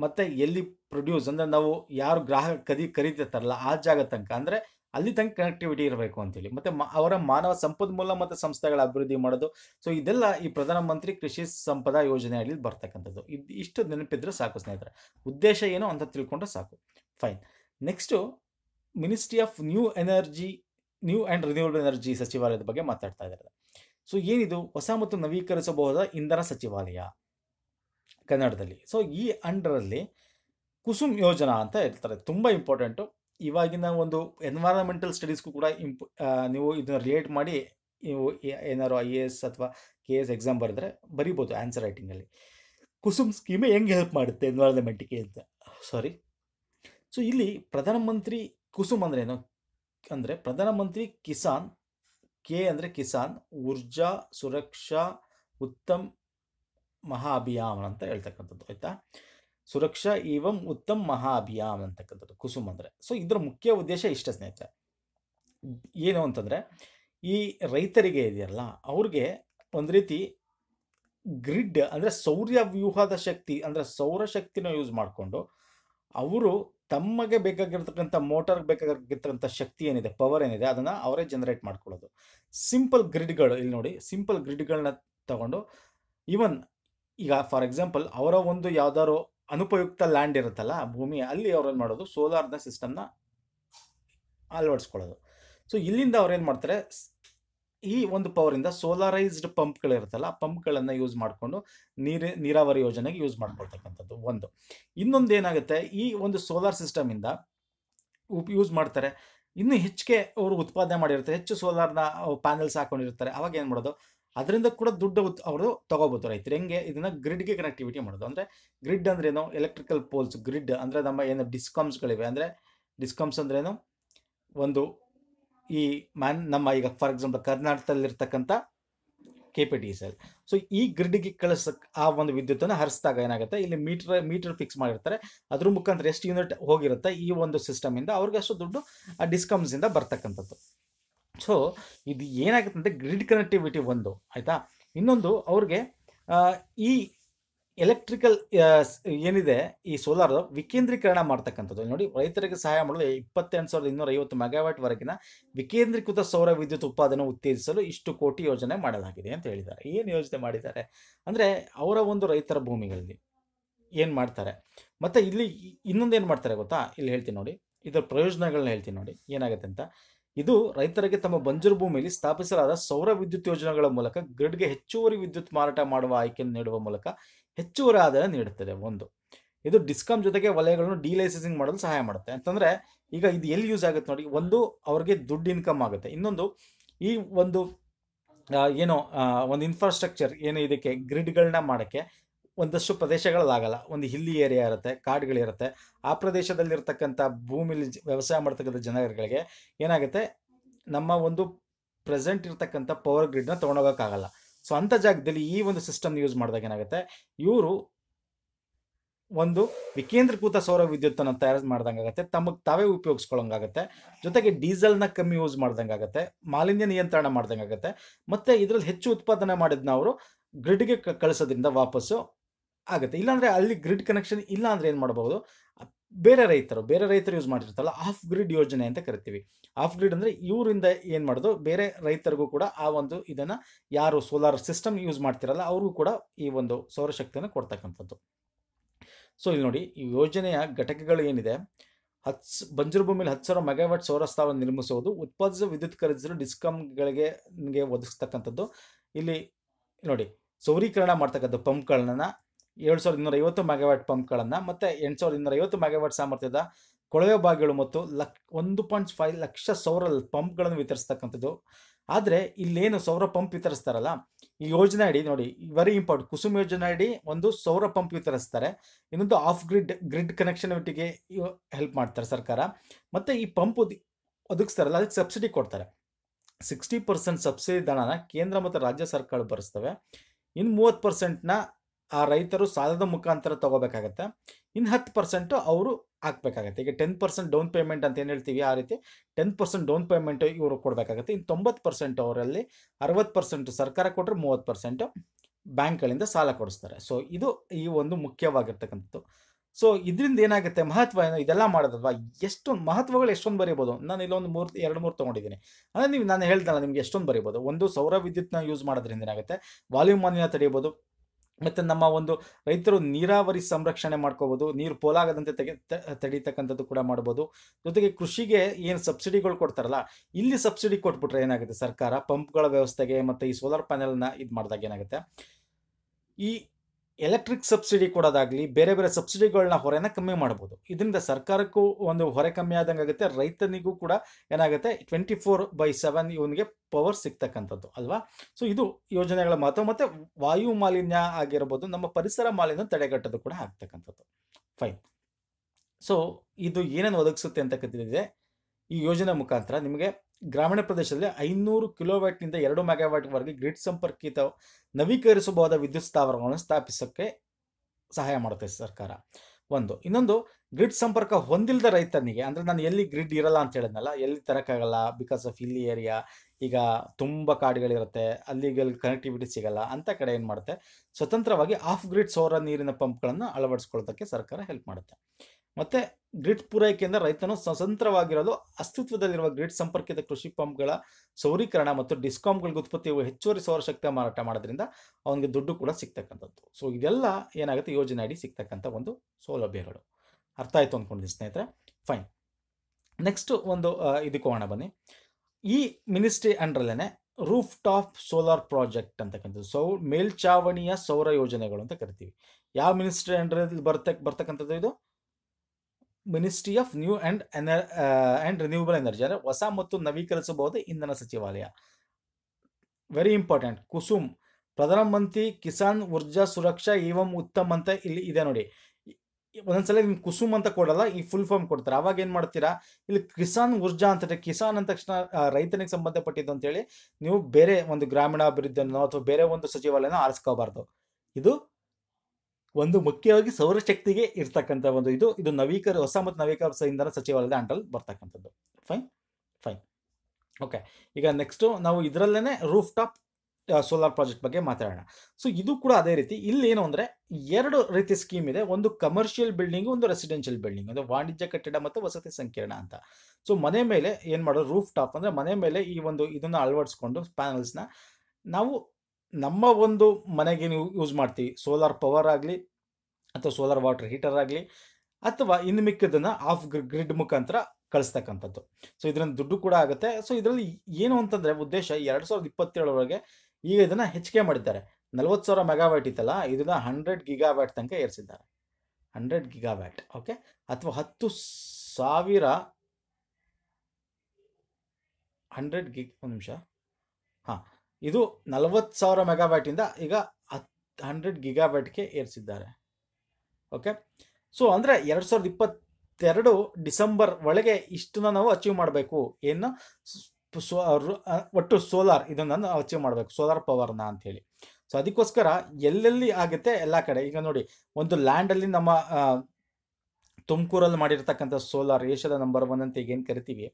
ಮತ್ತು ಎಲ್ಲಿ ಪ್ರೊಡ್ಯೂಸ್ ಅಂದರೆ ನಾವು ಯಾರು ಗ್ರಾಹಕ ಕರೀತಿರ್ತಾರಲ್ಲ ಆ ಜಾಗ ತನಕ, ಅಂದರೆ ಅಲ್ಲಿ ತನಕ ಕನೆಕ್ಟಿವಿಟಿ ಇರಬೇಕು ಅಂತೇಳಿ, ಮತ್ತು ಅವರ ಮಾನವ ಸಂಪನ್ಮೂಲ ಮತ್ತು ಸಂಸ್ಥೆಗಳ ಅಭಿವೃದ್ಧಿ ಮಾಡೋದು. ಸೊ ಇದೆಲ್ಲ ಈ ಪ್ರಧಾನಮಂತ್ರಿ ಕೃಷಿ ಸಂಪದ ಯೋಜನೆಯಲ್ಲಿ ಬರ್ತಕ್ಕಂಥದ್ದು. ಇಷ್ಟು ನೆನಪಿದ್ರೆ ಸಾಕು ಸ್ನೇಹಿತರೆ, ಉದ್ದೇಶ ಏನು ಅಂತ ತಿಳ್ಕೊಂಡ್ರೆ ಸಾಕು. Fine. Next ministry of new and renewable energy ಸಚಿವಾಲಯದ ಬಗ್ಗೆ ಮಾತಾಡ್ತಾ ಇದ್ದಾರೆ. ಸೊ ಏನಿದು, ಹೊಸ ಮತ್ತು ನವೀಕರಿಸಬಹುದಾದ ಇಂಧನ ಸಚಿವಾಲಯ ಕನ್ನಡದಲ್ಲಿ. ಸೊ ಈ ಅಂಡರಲ್ಲಿ ಕುಸುಮ್ ಯೋಜನಾ ಅಂತ ಹೇಳ್ತಾರೆ, ತುಂಬ ಇಂಪಾರ್ಟೆಂಟು. ಇವಾಗಿನ ಒಂದು ಎನ್ವೈರನ್ಮೆಂಟಲ್ ಸ್ಟಡೀಸ್ಗೂ ಕೂಡ ನೀವು ಇದನ್ನ ರಿಲೇಟ್ ಮಾಡಿ ನೀವು ಏನಾದ್ರು IAS ಅಥವಾ KS ಎಕ್ಸಾಮ್ ಬರೆದ್ರೆ ಬರಿಬೋದು ಆನ್ಸರ್ ರೈಟಿಂಗಲ್ಲಿ. ಕುಸುಮ್ ಸ್ಕೀಮೆ ಹೆಂಗೆ ಹೆಲ್ಪ್ ಮಾಡುತ್ತೆ ಎನ್ವೈರನ್ಮೆಂಟಿಗೆ ಅಂತ. ಸೊ ಇಲ್ಲಿ ಪ್ರಧಾನಮಂತ್ರಿ ಕುಸುಮ್ ಅಂದರೆ ಏನು ಅಂದರೆ, ಪ್ರಧಾನಮಂತ್ರಿ ಕಿಸಾನ್, ಅಂದರೆ ಕಿಸಾನ್ ಊರ್ಜಾ ಸುರಕ್ಷಾ ಉತ್ತಮ್ ಮಹಾ ಅಭಿಯಾನ್ ಅಂತ ಹೇಳ್ತಕ್ಕಂಥದ್ದು, ಆಯಿತಾ, ಸುರಕ್ಷಾ ಏವಂ ಉತ್ತಮ್ ಮಹಾ ಅಭಿಯಾನ್ ಅಂತಕ್ಕಂಥದ್ದು ಕುಸುಮ್ ಅಂದರೆ. ಸೊ ಇದರ ಮುಖ್ಯ ಉದ್ದೇಶ ಇಷ್ಟೇ ಸ್ನೇಹಿತರೆ, ಏನು ಅಂತಂದರೆ ಈ ರೈತರಿಗೆ ಇದೆಯಲ್ಲ ಅವ್ರಿಗೆ ಒಂದು ರೀತಿ ಗ್ರಿಡ್ ಅಂದರೆ ಸೌರ್ಯ ವ್ಯೂಹದ ಶಕ್ತಿ ಅಂದರೆ ಸೌರಶಕ್ತಿನ ಯೂಸ್ ಮಾಡಿಕೊಂಡು ಅವರು ತಮಗೆ ಬೇಕಾಗಿರ್ತಕ್ಕಂಥ ಮೋಟಾರ್ಗೆ ಬೇಕಾಗಿರ್ತಕ್ಕಂಥ ಶಕ್ತಿ ಏನಿದೆ, ಪವರ್ ಏನಿದೆ ಅದನ್ನು ಅವರೇ ಜನರೇಟ್ ಮಾಡ್ಕೊಳ್ಳೋದು. ಸಿಂಪಲ್ ಗ್ರಿಡ್ಗಳು, ಇಲ್ಲಿ ನೋಡಿ ಸಿಂಪಲ್ ಗ್ರಿಡ್ಗಳನ್ನ ತಗೊಂಡು, ಈವನ್ ಈಗ ಫಾರ್ ಎಕ್ಸಾಂಪಲ್ ಅವರ ಒಂದು ಯಾವ್ದಾದ್ರು ಅನುಪಯುಕ್ತ ಲ್ಯಾಂಡ್ ಇರುತ್ತಲ್ಲ ಭೂಮಿ, ಅಲ್ಲಿ ಅವ್ರೇನು ಮಾಡೋದು ಸೋಲಾರ್ನ ಸಿಸ್ಟಮ್ನ ಅಳವಡಿಸ್ಕೊಳ್ಳೋದು. ಸೊ ಇಲ್ಲಿಂದ ಅವ್ರೇನು ಮಾಡ್ತಾರೆ, ಈ ಒಂದು ಪವರಿಂದ ಸೋಲಾರೈಸ್ಡ್ ಪಂಪ್ಗಳಿರುತ್ತಲ್ಲ ಪಂಪ್ಗಳನ್ನು ಯೂಸ್ ಮಾಡಿಕೊಂಡು ನೀರಾವರಿ ಯೋಜನೆಗೆ ಯೂಸ್ ಮಾಡ್ಕೊಳ್ತಕ್ಕಂಥದ್ದು ಒಂದು. ಇನ್ನೊಂದು ಏನಾಗುತ್ತೆ, ಈ ಒಂದು ಸೋಲಾರ್ ಸಿಸ್ಟಮಿಂದ ಯೂಸ್ ಮಾಡ್ತಾರೆ, ಇನ್ನೂ ಹೆಚ್ಚಿಗೆ ಅವರು ಉತ್ಪಾದನೆ ಮಾಡಿರ್ತಾರೆ, ಹೆಚ್ಚು ಸೋಲಾರ್ನ ಪ್ಯಾನೆಲ್ಸ್ ಹಾಕೊಂಡಿರ್ತಾರೆ. ಅವಾಗ ಏನು ಮಾಡೋದು, ಅದರಿಂದ ಕೂಡ ದುಡ್ಡು ಅವರು ತೊಗೋಬೋದು ರೈತರು. ಹೆಂಗೆ ಇದನ್ನು ಗ್ರಿಡ್ಗೆ ಕನೆಕ್ಟಿವಿಟಿ ಮಾಡೋದು ಅಂದರೆ, ಗ್ರಿಡ್ ಅಂದ್ರೇನು, ಎಲೆಕ್ಟ್ರಿಕಲ್ ಪೋಲ್ಸ್, ಗ್ರಿಡ್ ಅಂದರೆ ನಮ್ಮ ಏನು ಡಿಸ್ಕಾಮ್ಸ್ಗಳಿವೆ ಅಂದರೆ, ಡಿಸ್ಕಾಮ್ಸ್ ಅಂದ್ರೇನು, ಒಂದು ಈ ನಮ್ಮ ಈಗ ಫಾರ್ ಎಕ್ಸಾಂಪಲ್ ಕರ್ನಾಟಕದಲ್ಲಿರ್ತಕ್ಕಂಥ KPDCL. ಸೊ ಈ ಗ್ರಿಡ್ಗೆ ಕಳಿಸಕ್ಕೆ ಆ ಒಂದು ವಿದ್ಯುತ್ತನ್ನು ಹರಿಸಿದಾಗ ಏನಾಗುತ್ತೆ, ಇಲ್ಲಿ ಮೀಟರ್ ಫಿಕ್ಸ್ ಮಾಡಿರ್ತಾರೆ, ಅದ್ರ ಮುಖಾಂತರ ಎಷ್ಟು ಯೂನಿಟ್ ಹೋಗಿರುತ್ತೆ ಈ ಒಂದು ಸಿಸ್ಟಮಿಂದ ಅವ್ರಿಗೆ ಅಷ್ಟು ದುಡ್ಡು ಆ ಡಿಸ್ಕಾಮ್ಸಿಂದ ಬರ್ತಕ್ಕಂಥದ್ದು. ಸೊ ಇದು ಏನಾಗುತ್ತೆ ಅಂದರೆ ಗ್ರಿಡ್ ಕನೆಕ್ಟಿವಿಟಿ ಒಂದು, ಆಯಿತಾ. ಇನ್ನೊಂದು ಅವ್ರಿಗೆ ಈ ಎಲೆಕ್ಟ್ರಿಕಲ್ ಏನಿದೆ ಈ ಸೋಲಾರ್ ವಿಕೇಂದ್ರೀಕರಣ ಮಾಡ್ತಕ್ಕಂಥದ್ದು. ನೋಡಿ ರೈತರಿಗೆ ಸಹಾಯ ಮಾಡೋದು 22,250 MW ವಿಕೇಂದ್ರೀಕೃತ ಸೌರ ವಿದ್ಯುತ್ ಉತ್ಪಾದನೆ ಉತ್ತೇಜಿಸಲು ಇಷ್ಟು ಕೋಟಿ ಯೋಜನೆ ಮಾಡಲಾಗಿದೆ ಅಂತ ಹೇಳಿದ್ದಾರೆ. ಏನು ಯೋಜನೆ ಮಾಡಿದ್ದಾರೆ ಅಂದರೆ ಅವರ ಒಂದು ರೈತರ ಭೂಮಿಗಳಲ್ಲಿ ಏನು ಮಾಡ್ತಾರೆ. ಮತ್ತು ಇಲ್ಲಿ ಇನ್ನೊಂದು ಏನು ಮಾಡ್ತಾರೆ ಗೊತ್ತಾ, ಇಲ್ಲಿ ಹೇಳ್ತೀನಿ ನೋಡಿ, ಇದರ ಪ್ರಯೋಜನಗಳನ್ನ ಹೇಳ್ತೀನಿ ನೋಡಿ ಏನಾಗುತ್ತೆ ಅಂತ. ಇದು ರೈತರಿಗೆ ತಮ್ಮ ಬಂಜರು ಭೂಮಿಯಲ್ಲಿ ಸ್ಥಾಪಿಸಲಾದ ಸೌರ ವಿದ್ಯುತ್ ಯೋಜನೆಗಳ ಮೂಲಕ ಗ್ರಿಡ್ಗೆ ಹೆಚ್ಚುವರಿ ವಿದ್ಯುತ್ ಮಾರಾಟ ಮಾಡುವ ಆಯ್ಕೆಯನ್ನು ನೀಡುವ ಮೂಲಕ ಹೆಚ್ಚುವರಿ ಆದಾಯ ನೀಡುತ್ತದೆ. ಒಂದು, ಇದು ಡಿಸ್ಕಾಮ್ ಜೊತೆಗೆ ವಲಯಗಳನ್ನು ಡಿಲೈಸೆನ್ಸಿಂಗ್ ಮಾಡಲು ಸಹಾಯ ಮಾಡುತ್ತೆ. ಅಂತಂದರೆ ಈಗ ಇದು ಎಲ್ಲಿ ಯೂಸ್ ಆಗುತ್ತೆ ನೋಡಿ, ಒಂದು ಅವ್ರಿಗೆ ದುಡ್ಡು ಇನ್ಕಮ್ ಆಗುತ್ತೆ, ಇನ್ನೊಂದು ಈ ಒಂದು ಏನೋ ಒಂದು ಇನ್ಫ್ರಾಸ್ಟ್ರಕ್ಚರ್ ಏನು ಇದಕ್ಕೆ ಗ್ರಿಡ್ಗಳನ್ನ ಮಾಡೋಕ್ಕೆ ಒಂದಷ್ಟು ಪ್ರದೇಶಗಳಾಗಲ್ಲ, ಒಂದು ಹಿಲ್ಲಿ ಏರಿಯಾ ಇರುತ್ತೆ, ಕಾಡುಗಳಿರುತ್ತೆ, ಆ ಪ್ರದೇಶದಲ್ಲಿರ್ತಕ್ಕಂಥ ಭೂಮಿಲಿ ವ್ಯವಸಾಯ ಮಾಡ್ತಕ್ಕಂಥ ಜನಗಳಿಗೆ ಏನಾಗುತ್ತೆ, ನಮ್ಮ ಒಂದು ಪ್ರೆಸೆಂಟ್ ಇರ್ತಕ್ಕಂಥ ಪವರ್ ಗ್ರಿಡ್ನ ತೊಗೊಂಡೋಗೋಕ್ಕಾಗಲ್ಲ. ಸೊ ಅಂಥ ಜಾಗದಲ್ಲಿ ಈ ಒಂದು ಸಿಸ್ಟಮ್ನ ಯೂಸ್ ಮಾಡಿದಾಗ ಏನಾಗುತ್ತೆ, ಇವರು ಒಂದು ವಿಕೇಂದ್ರೀಕೃತ ಸೌರ ವಿದ್ಯುತ್ತನ್ನು ತಯಾರು ಮಾಡ್ದಂಗಾಗುತ್ತೆ, ತಮಗೆ ತಾವೇ ಉಪಯೋಗಿಸ್ಕೊಳ್ಳೋಂಗಾಗುತ್ತೆ, ಜೊತೆಗೆ ಡೀಸೆಲ್ನ ಕಮ್ಮಿ ಯೂಸ್ ಮಾಡ್ದಂಗಾಗುತ್ತೆ, ಮಾಲಿನ್ಯ ನಿಯಂತ್ರಣ ಮಾಡ್ದಂಗಾಗುತ್ತೆ, ಮತ್ತು ಇದರಲ್ಲಿ ಹೆಚ್ಚು ಉತ್ಪಾದನೆ ಮಾಡಿದ್ನ ಅವರು ಗ್ರಿಡ್ಗೆ ಕಳಿಸೋದ್ರಿಂದ ವಾಪಸ್ಸು ಆಗುತ್ತೆ. ಇಲ್ಲಾಂದರೆ ಅಲ್ಲಿ ಗ್ರಿಡ್ ಕನೆಕ್ಷನ್ ಇಲ್ಲ ಅಂದರೆ ಏನು ಮಾಡ್ಬೋದು, ಬೇರೆ ರೈತರು ಯೂಸ್ ಮಾಡಿರ್ತಾರಲ್ಲ, ಆಫ್ ಗ್ರಿಡ್ ಯೋಜನೆ ಅಂತ ಕರಿತೀವಿ. ಆಫ್ ಗ್ರಿಡ್ ಅಂದರೆ ಇವರಿಂದ ಏನು ಮಾಡೋದು, ಬೇರೆ ರೈತರಿಗೂ ಕೂಡ ಆ ಒಂದು ಇದನ್ನು, ಯಾರು ಸೋಲಾರ್ ಸಿಸ್ಟಮ್ ಯೂಸ್ ಮಾಡ್ತಿರಲ್ಲ ಅವ್ರಿಗೂ ಕೂಡ ಈ ಒಂದು ಸೌರಶಕ್ತಿಯನ್ನು ಕೊಡ್ತಕ್ಕಂಥದ್ದು. ಸೊ ಇಲ್ಲಿ ನೋಡಿ, ಈ ಯೋಜನೆಯ ಘಟಕಗಳು ಏನಿದೆ, ಬಂಜರು ಭೂಮಿಯಲ್ಲಿ 10,000 ಮೆಗಾವ್ಯಾಟ್ ಸೌರ ಸ್ಥಾವರ ನಿರ್ಮಿಸುವುದು, ಉತ್ಪಾದಿಸುವ ವಿದ್ಯುತ್ ಖರೀದಿಸಲು ಡಿಸ್ಕಾಮ್ಗಳಿಗೆ ಒದಗಿಸ್ತಕ್ಕಂಥದ್ದು, ಇಲ್ಲಿ ನೋಡಿ ಸೌರೀಕರಣ ಮಾಡ್ತಕ್ಕಂಥ ಪಂಪ್ಗಳನ್ನ, 7,250 ಮೆಗಾವ್ಯಾಟ್ ಪಂಪ್ಗಳನ್ನು, ಮತ್ತು 8,250 ಮೆಗಾವ್ಯಾಟ್ ಸಾಮರ್ಥ್ಯದ ಕೊಳವೆ ಬಾಗಿಗಳು ಮತ್ತು 1.5 ಲಕ್ಷ ಸೌರ ಪಂಪ್ಗಳನ್ನು ವಿತರಿಸ್ತಕ್ಕಂಥದ್ದು. ಆದರೆ ಇಲ್ಲೇನು ಸೌರ ಪಂಪ್ ವಿತರಿಸ್ತಾರಲ್ಲ, ಈ ಯೋಜನೆ ಅಡಿ ನೋಡಿ ವೆರಿ ಇಂಪಾರ್ಟೆಂಟ್, ಕುಸುಮ್ ಯೋಜನೆ ಅಡಿ ಒಂದು ಸೌರ ಪಂಪ್ ವಿತರಿಸ್ತಾರೆ, ಇನ್ನೊಂದು ಆಫ್ ಗ್ರಿಡ್ ಕನೆಕ್ಷನ್ವಿಟಿಗೆ ಹೆಲ್ಪ್ ಮಾಡ್ತಾರೆ ಸರ್ಕಾರ, ಮತ್ತು ಈ ಪಂಪ್ ಒದಗಿಸ್ತಾರಲ್ಲ ಅದಕ್ಕೆ ಸಬ್ಸಿಡಿ ಕೊಡ್ತಾರೆ. 60% ಸಬ್ಸಿಡಿ ಧನನ ಕೇಂದ್ರ ಮತ್ತು ರಾಜ್ಯ ಸರ್ಕಾರ ಭರಿಸ್ತವೆ. ಇನ್ನು 30%ನ ಆ ರೈತರು ಸಾಲದ ಮುಖಾಂತರ ತೊಗೋಬೇಕಾಗತ್ತೆ, ಇನ್ನು 10% ಅವರು ಹಾಕಬೇಕಾಗತ್ತೆ. ಈಗ 10% ಡೌನ್ ಪೇಮೆಂಟ್ ಅಂತ ಏನು ಹೇಳ್ತೀವಿ, ಆ ರೀತಿ 10% ಡೌನ್ ಪೇಮೆಂಟ್ ಇವರು ಕೊಡಬೇಕಾಗತ್ತೆ. ಇನ್ನು 90% ಅವರಲ್ಲಿ 60% ಸರ್ಕಾರ ಕೊಟ್ಟರೆ 30% ಬ್ಯಾಂಕ್ಗಳಿಂದ ಸಾಲ ಕೊಡಿಸ್ತಾರೆ. ಸೊ ಇದು ಈ ಒಂದು ಮುಖ್ಯವಾಗಿರ್ತಕ್ಕಂಥದ್ದು. ಸೊ ಇದರಿಂದ ಏನಾಗುತ್ತೆ, ಮಹತ್ವ ಏನು ಇದೆಲ್ಲ ಮಾಡೋದಲ್ವಾ, ಎಷ್ಟೊಂದು ಮಹತ್ವಗಳು ಎಷ್ಟೊಂದು ಬರೀಬೋದು. ನಾನು ಇಲ್ಲೊಂದು ಎರಡು ಮೂರು ತೊಗೊಂಡಿದ್ದೀನಿ, ಅಂದರೆ ನೀವು ನಾನು ಹೇಳ್ದಲ್ಲ ನಿಮಗೆ ಎಷ್ಟೊಂದು ಬರೀಬೋದು. ಒಂದು, ಸೌರ ವಿದ್ಯುತ್ನ ಯೂಸ್ ಮಾಡೋದ್ರಿಂದ ಏನಾಗುತ್ತೆ, ವಾಯುಮಾಲಿನ್ಯ ತಡೆಯಬೋದು, ಮತ್ತು ನಮ್ಮ ಒಂದು ರೈತರು ನೀರಾವರಿ ಸಂರಕ್ಷಣೆ ಮಾಡ್ಕೋಬೋದು, ನೀರು ಪೋಲಾಗದಂತೆ ತಡೀತಕ್ಕಂಥದ್ದು ಕೂಡ ಮಾಡ್ಬೋದು. ಜೊತೆಗೆ ಕೃಷಿಗೆ ಏನು ಸಬ್ಸಿಡಿಗಳು ಕೊಡ್ತಾರಲ್ಲ, ಇಲ್ಲಿ ಸಬ್ಸಿಡಿ ಕೊಟ್ಬಿಟ್ರೆ ಏನಾಗುತ್ತೆ, ಸರ್ಕಾರ ಪಂಪ್ಗಳ ವ್ಯವಸ್ಥೆಗೆ ಮತ್ತು ಈ ಸೋಲಾರ್ ಪ್ಯಾನೆಲ್ನ ಇದು ಮಾಡಿದಾಗ ಏನಾಗುತ್ತೆ, ಈ ಎಲೆಕ್ಟ್ರಿಕ್ ಸಬ್ಸಿಡಿ ಕೊಡೋದಾಗಲಿ ಬೇರೆ ಬೇರೆ ಸಬ್ಸಿಡಿಗಳನ್ನ ಹೊರೆನ ಕಮ್ಮಿ ಮಾಡ್ಬೋದು. ಇದರಿಂದ ಸರ್ಕಾರಕ್ಕೂ ಒಂದು ಹೊರೆ ಕಮ್ಮಿ ಆದಂಗೆ ಆಗುತ್ತೆ, ರೈತನಿಗೂ ಕೂಡ ಏನಾಗುತ್ತೆ, 24/7 ಇವನಿಗೆ ಪವರ್ ಸಿಗ್ತಕ್ಕಂಥದ್ದು ಅಲ್ವಾ. ಸೊ ಇದು ಯೋಜನೆಗಳ ಮಹತ್ವ. ಮತ್ತು ವಾಯು ಮಾಲಿನ್ಯ ಆಗಿರ್ಬೋದು, ನಮ್ಮ ಪರಿಸರ ಮಾಲಿನ್ಯ ತಡೆಗಟ್ಟೋದು ಕೂಡ ಆಗ್ತಕ್ಕಂಥದ್ದು. ಫೈನ್. ಸೊ ಇದು ಏನೇನು ಒದಗಿಸುತ್ತೆ ಅಂತಕ್ಕಂಥದ್ದಿದೆ ಈ ಯೋಜನೆ ಮುಖಾಂತರ. ನಿಮಗೆ ಗ್ರಾಮೀಣ ಪ್ರದೇಶದಲ್ಲಿ 500 ಕಿಲೋವ್ಯಾಟ್ನಿಂದ 2 ಮೆಗಾವ್ಯಾಟ್ವರೆಗೆ ಗ್ರಿಡ್ ಸಂಪರ್ಕಿತ ನವೀಕರಿಸಬಹುದಾದ ವಿದ್ಯುತ್ ಸ್ಥಾವರಗಳನ್ನು ಸ್ಥಾಪಿಸೋಕ್ಕೆ ಸಹಾಯ ಮಾಡುತ್ತೆ ಸರ್ಕಾರ. ಒಂದು, ಇನ್ನೊಂದು, ಗ್ರಿಡ್ ಸಂಪರ್ಕ ಹೊಂದಿಲ್ಲದ ರೈತನಿಗೆ, ಅಂದರೆ ನಾನು ಎಲ್ಲಿ ಗ್ರಿಡ್ ಇರಲ್ಲ ಅಂತ ಹೇಳಿದ್ನಲ್ಲ, ಎಲ್ಲಿ ತರಕಾಗಲ್ಲ, ಬಿಕಾಸ್ ಆಫ್ ಇಲ್ಲಿ ಏರಿಯಾ, ಈಗ ತುಂಬ ಕಾಡುಗಳಿರುತ್ತೆ, ಅಲ್ಲಿಗೆ ಕನೆಕ್ಟಿವಿಟಿ ಸಿಗಲ್ಲ ಅಂತ ಕಡೆ ಏನು ಮಾಡುತ್ತೆ, ಸ್ವತಂತ್ರವಾಗಿ ಆಫ್ ಗ್ರಿಡ್ ಸೌರ ನೀರಿನ ಪಂಪ್ಗಳನ್ನು ಅಳವಡಿಸ್ಕೊಳ್ಳೋದಕ್ಕೆ ಸರ್ಕಾರ ಹೆಲ್ಪ್ ಮಾಡುತ್ತೆ. ಮತ್ತು ಗ್ರಿಡ್ ಪೂರೈಕೆಯಿಂದ ರೈತನು ಸ್ವತಂತ್ರವಾಗಿರಲು ಅಸ್ತಿತ್ವದಲ್ಲಿರುವ ಗ್ರಿಡ್ ಸಂಪರ್ಕಿತ ಕೃಷಿ ಪಂಪ್ಗಳ ಸೌರೀಕರಣ ಮತ್ತು ಡಿಸ್ಕಾಮ್ಗಳಿಗೆ ಉತ್ಪತ್ತಿ ಹೆಚ್ಚುವರಿ ಸೌರಶಕ್ತಿಯ ಮಾರಾಟ ಮಾಡೋದ್ರಿಂದ ಅವನಿಗೆ ದುಡ್ಡು ಕೂಡ ಸಿಗ್ತಕ್ಕಂಥದ್ದು. ಸೊ ಇದೆಲ್ಲ ಏನಾಗುತ್ತೆ, ಯೋಜನೆ ಅಡಿ ಸಿಗ್ತಕ್ಕಂಥ ಒಂದು ಸೌಲಭ್ಯಗಳು. ಅರ್ಥ ಆಯಿತು ಅಂದ್ಕೊಂಡಿದ್ದೀನಿ ಸ್ನೇಹಿತರೆ. ಫೈನ್. ನೆಕ್ಸ್ಟು ಒಂದು ಇದಕ್ಕೆ ಹೋಗೋಣ ಬನ್ನಿ. ಈ ಮಿನಿಸ್ಟ್ರಿ ಅಂಡರಲ್ಲೇ ರೂಫ್ ಟಾಪ್ ಸೋಲಾರ್ ಪ್ರಾಜೆಕ್ಟ್ ಅಂತಕ್ಕಂಥದ್ದು, ಮೇಲ್ಚಾವಣಿಯ ಸೌರ ಯೋಜನೆಗಳು ಅಂತ ಕರಿತೀವಿ. ಯಾವ ಮಿನಿಸ್ಟ್ರಿ ಅಂಡರಲ್ಲಿ ಬರ್ತಕ್ಕಂಥದ್ದು, ಇದು ministry of new and renewable energy, ಅಂದರೆ ಹೊಸ ಮತ್ತು ನವೀಕರಿಸಬಹುದು ಇಂಧನ ಸಚಿವಾಲಯ. ವೆರಿ ಇಂಪಾರ್ಟೆಂಟ್, ಕುಸುಮ್, ಪ್ರಧಾನಮಂತ್ರಿ ಕಿಸಾನ್ ಊರ್ಜಾ ಸುರಕ್ಷಾ ಏವಂ ಉತ್ತಮ್ ಅಂತ ಇಲ್ಲಿ ಇದೆ ನೋಡಿ. ಒಂದೊಂದ್ಸಲ ನಿಮ್ಗೆ ಕುಸುಮ್ ಅಂತ ಕೊಡಲ್ಲ, ಈ ಫುಲ್ ಫಾರ್ಮ್ ಕೊಡ್ತಾರೆ. ಅವಾಗ ಏನು ಮಾಡ್ತೀರಾ, ಇಲ್ಲಿ ಕಿಸಾನ್ ಊರ್ಜಾ ಅಂತಾರೆ, ಕಿಸಾನ್ ಅಂದ ತಕ್ಷಣ ರೈತನಿಗೆ ಸಂಬಂಧಪಟ್ಟಿದ್ದು ಅಂತೇಳಿ ನೀವು ಬೇರೆ ಒಂದು ಗ್ರಾಮೀಣಾಭಿವೃದ್ಧಿಯನ್ನು ಅಥವಾ ಬೇರೆ ಒಂದು ಸಚಿವಾಲಯನ ಆರಿಸ್ಕೋಬಾರ್ದು. ಇದು ಒಂದು ಮುಖ್ಯವಾಗಿ ಸೌರಶಕ್ತಿಗೆ ಇರ್ತಕ್ಕಂಥ ಒಂದು ಇದು ಹೊಸ ಮತ್ತು ನವೀಕರಿಸ ಇಂಧನ ಸಚಿವಾಲಯದ ಅಂಡರಲ್ಲಿ ಬರ್ತಕ್ಕಂಥದ್ದು. Fine fine okay. ಈಗ ನೆಕ್ಸ್ಟು ನಾವು ಇದರಲ್ಲೇ ರೂಫ್ ಟಾಪ್ ಸೋಲಾರ್ ಪ್ರಾಜೆಕ್ಟ್ ಬಗ್ಗೆ ಮಾತಾಡೋಣ. ಸೊ ಇದು ಕೂಡ ಅದೇ ರೀತಿ, ಇಲ್ಲಿ ಏನು ಅಂದರೆ ಎರಡು ರೀತಿ ಸ್ಕೀಮ್ ಇದೆ, ಒಂದು ಕಮರ್ಷಿಯಲ್ ಬಿಲ್ಡಿಂಗು, ಒಂದು ರೆಸಿಡೆನ್ಷಿಯಲ್ ಬಿಲ್ಡಿಂಗ್, ಒಂದು ವಾಣಿಜ್ಯ ಕಟ್ಟಡ ಮತ್ತು ವಸತಿ ಸಂಕೀರ್ಣ ಅಂತ. ಸೊ ಮನೆ ಮೇಲೆ ಏನು ಮಾಡೋದು, ರೂಫ್ ಟಾಪ್ ಅಂದರೆ ಮನೆ ಮೇಲೆ ಈ ಒಂದು ಇದನ್ನು ಅಳವಡಿಸ್ಕೊಂಡು ಪ್ಯಾನಲ್ಸ್ನ ನಾವು ನಮ್ಮ ಒಂದು ಮನೆಗೆ ಯೂಸ್ ಮಾಡ್ತೀವಿ. ಸೋಲಾರ್ ಪವರ್ ಆಗಲಿ ಅಥವಾ ಸೋಲಾರ್ ವಾಟರ್ ಹೀಟರ್ ಆಗಲಿ ಅಥವಾ ಇನ್ನು ಮಿಕ್ಕದನ್ನು ಆಫ್ ಗ್ರಿಡ್ ಮುಖಾಂತರ ಕಳಿಸ್ತಕ್ಕಂಥದ್ದು. ಸೊ ಇದರಿಂದ ದುಡ್ಡು ಕೂಡ ಆಗುತ್ತೆ. ಸೊ ಇದರಲ್ಲಿ ಏನು ಅಂತಂದರೆ ಉದ್ದೇಶ 2027 ಈಗ ಇದನ್ನು ಹೆಚ್ಚಿಗೆ ಮಾಡಿದ್ದಾರೆ. 40,000 ಮೆಗಾವ್ಯಾಟ್ ಇತ್ತಲ್ಲ ಇದನ್ನು 100 ಗಿಗಾವ್ಯಾಟ್ ತನಕ ಏರಿಸಿದ್ದಾರೆ. 100 ಗಿಗಾವ್ಯಾಟ್ ಓಕೆ, ಅಥವಾ 10,000 100 ಗಿಗ್ ಒಂದು ನಿಮಿಷ ಹಾಂ, ಇದು 40,000 ಮೆಗಾವ್ಯಾಟಿಂದ ಈಗ 100 ಗಿಗಾವ್ಯಾಟ್ಗೆ ಏರಿಸಿದ್ದಾರೆ. ಓಕೆ, ಸೊ ಅಂದರೆ 2022 ಡಿಸೆಂಬರ್ ಒಳಗೆ ಇಷ್ಟನ್ನು ನಾವು ಅಚೀವ್ ಮಾಡಬೇಕು. ಏನು ಒಟ್ಟು ಸೋಲಾರ್ ಇದನ್ನು ನಾವು ಅಚೀವ್ ಮಾಡಬೇಕು, ಸೋಲಾರ್ ಪವರ್ನ ಅಂಥೇಳಿ. ಸೊ ಅದಕ್ಕೋಸ್ಕರ ಎಲ್ಲೆಲ್ಲಿ ಆಗುತ್ತೆ ಎಲ್ಲ ಕಡೆ ಈಗ ನೋಡಿ, ಒಂದು ಲ್ಯಾಂಡಲ್ಲಿ ನಮ್ಮ ತುಮಕೂರಲ್ಲಿ ಮಾಡಿರ್ತಕ್ಕಂಥ ಸೋಲಾರ್ ಏಷ್ಯಾದ ನಂಬರ್ 1 ಅಂತ ಈಗೇನು ಕರಿತೀವಿ.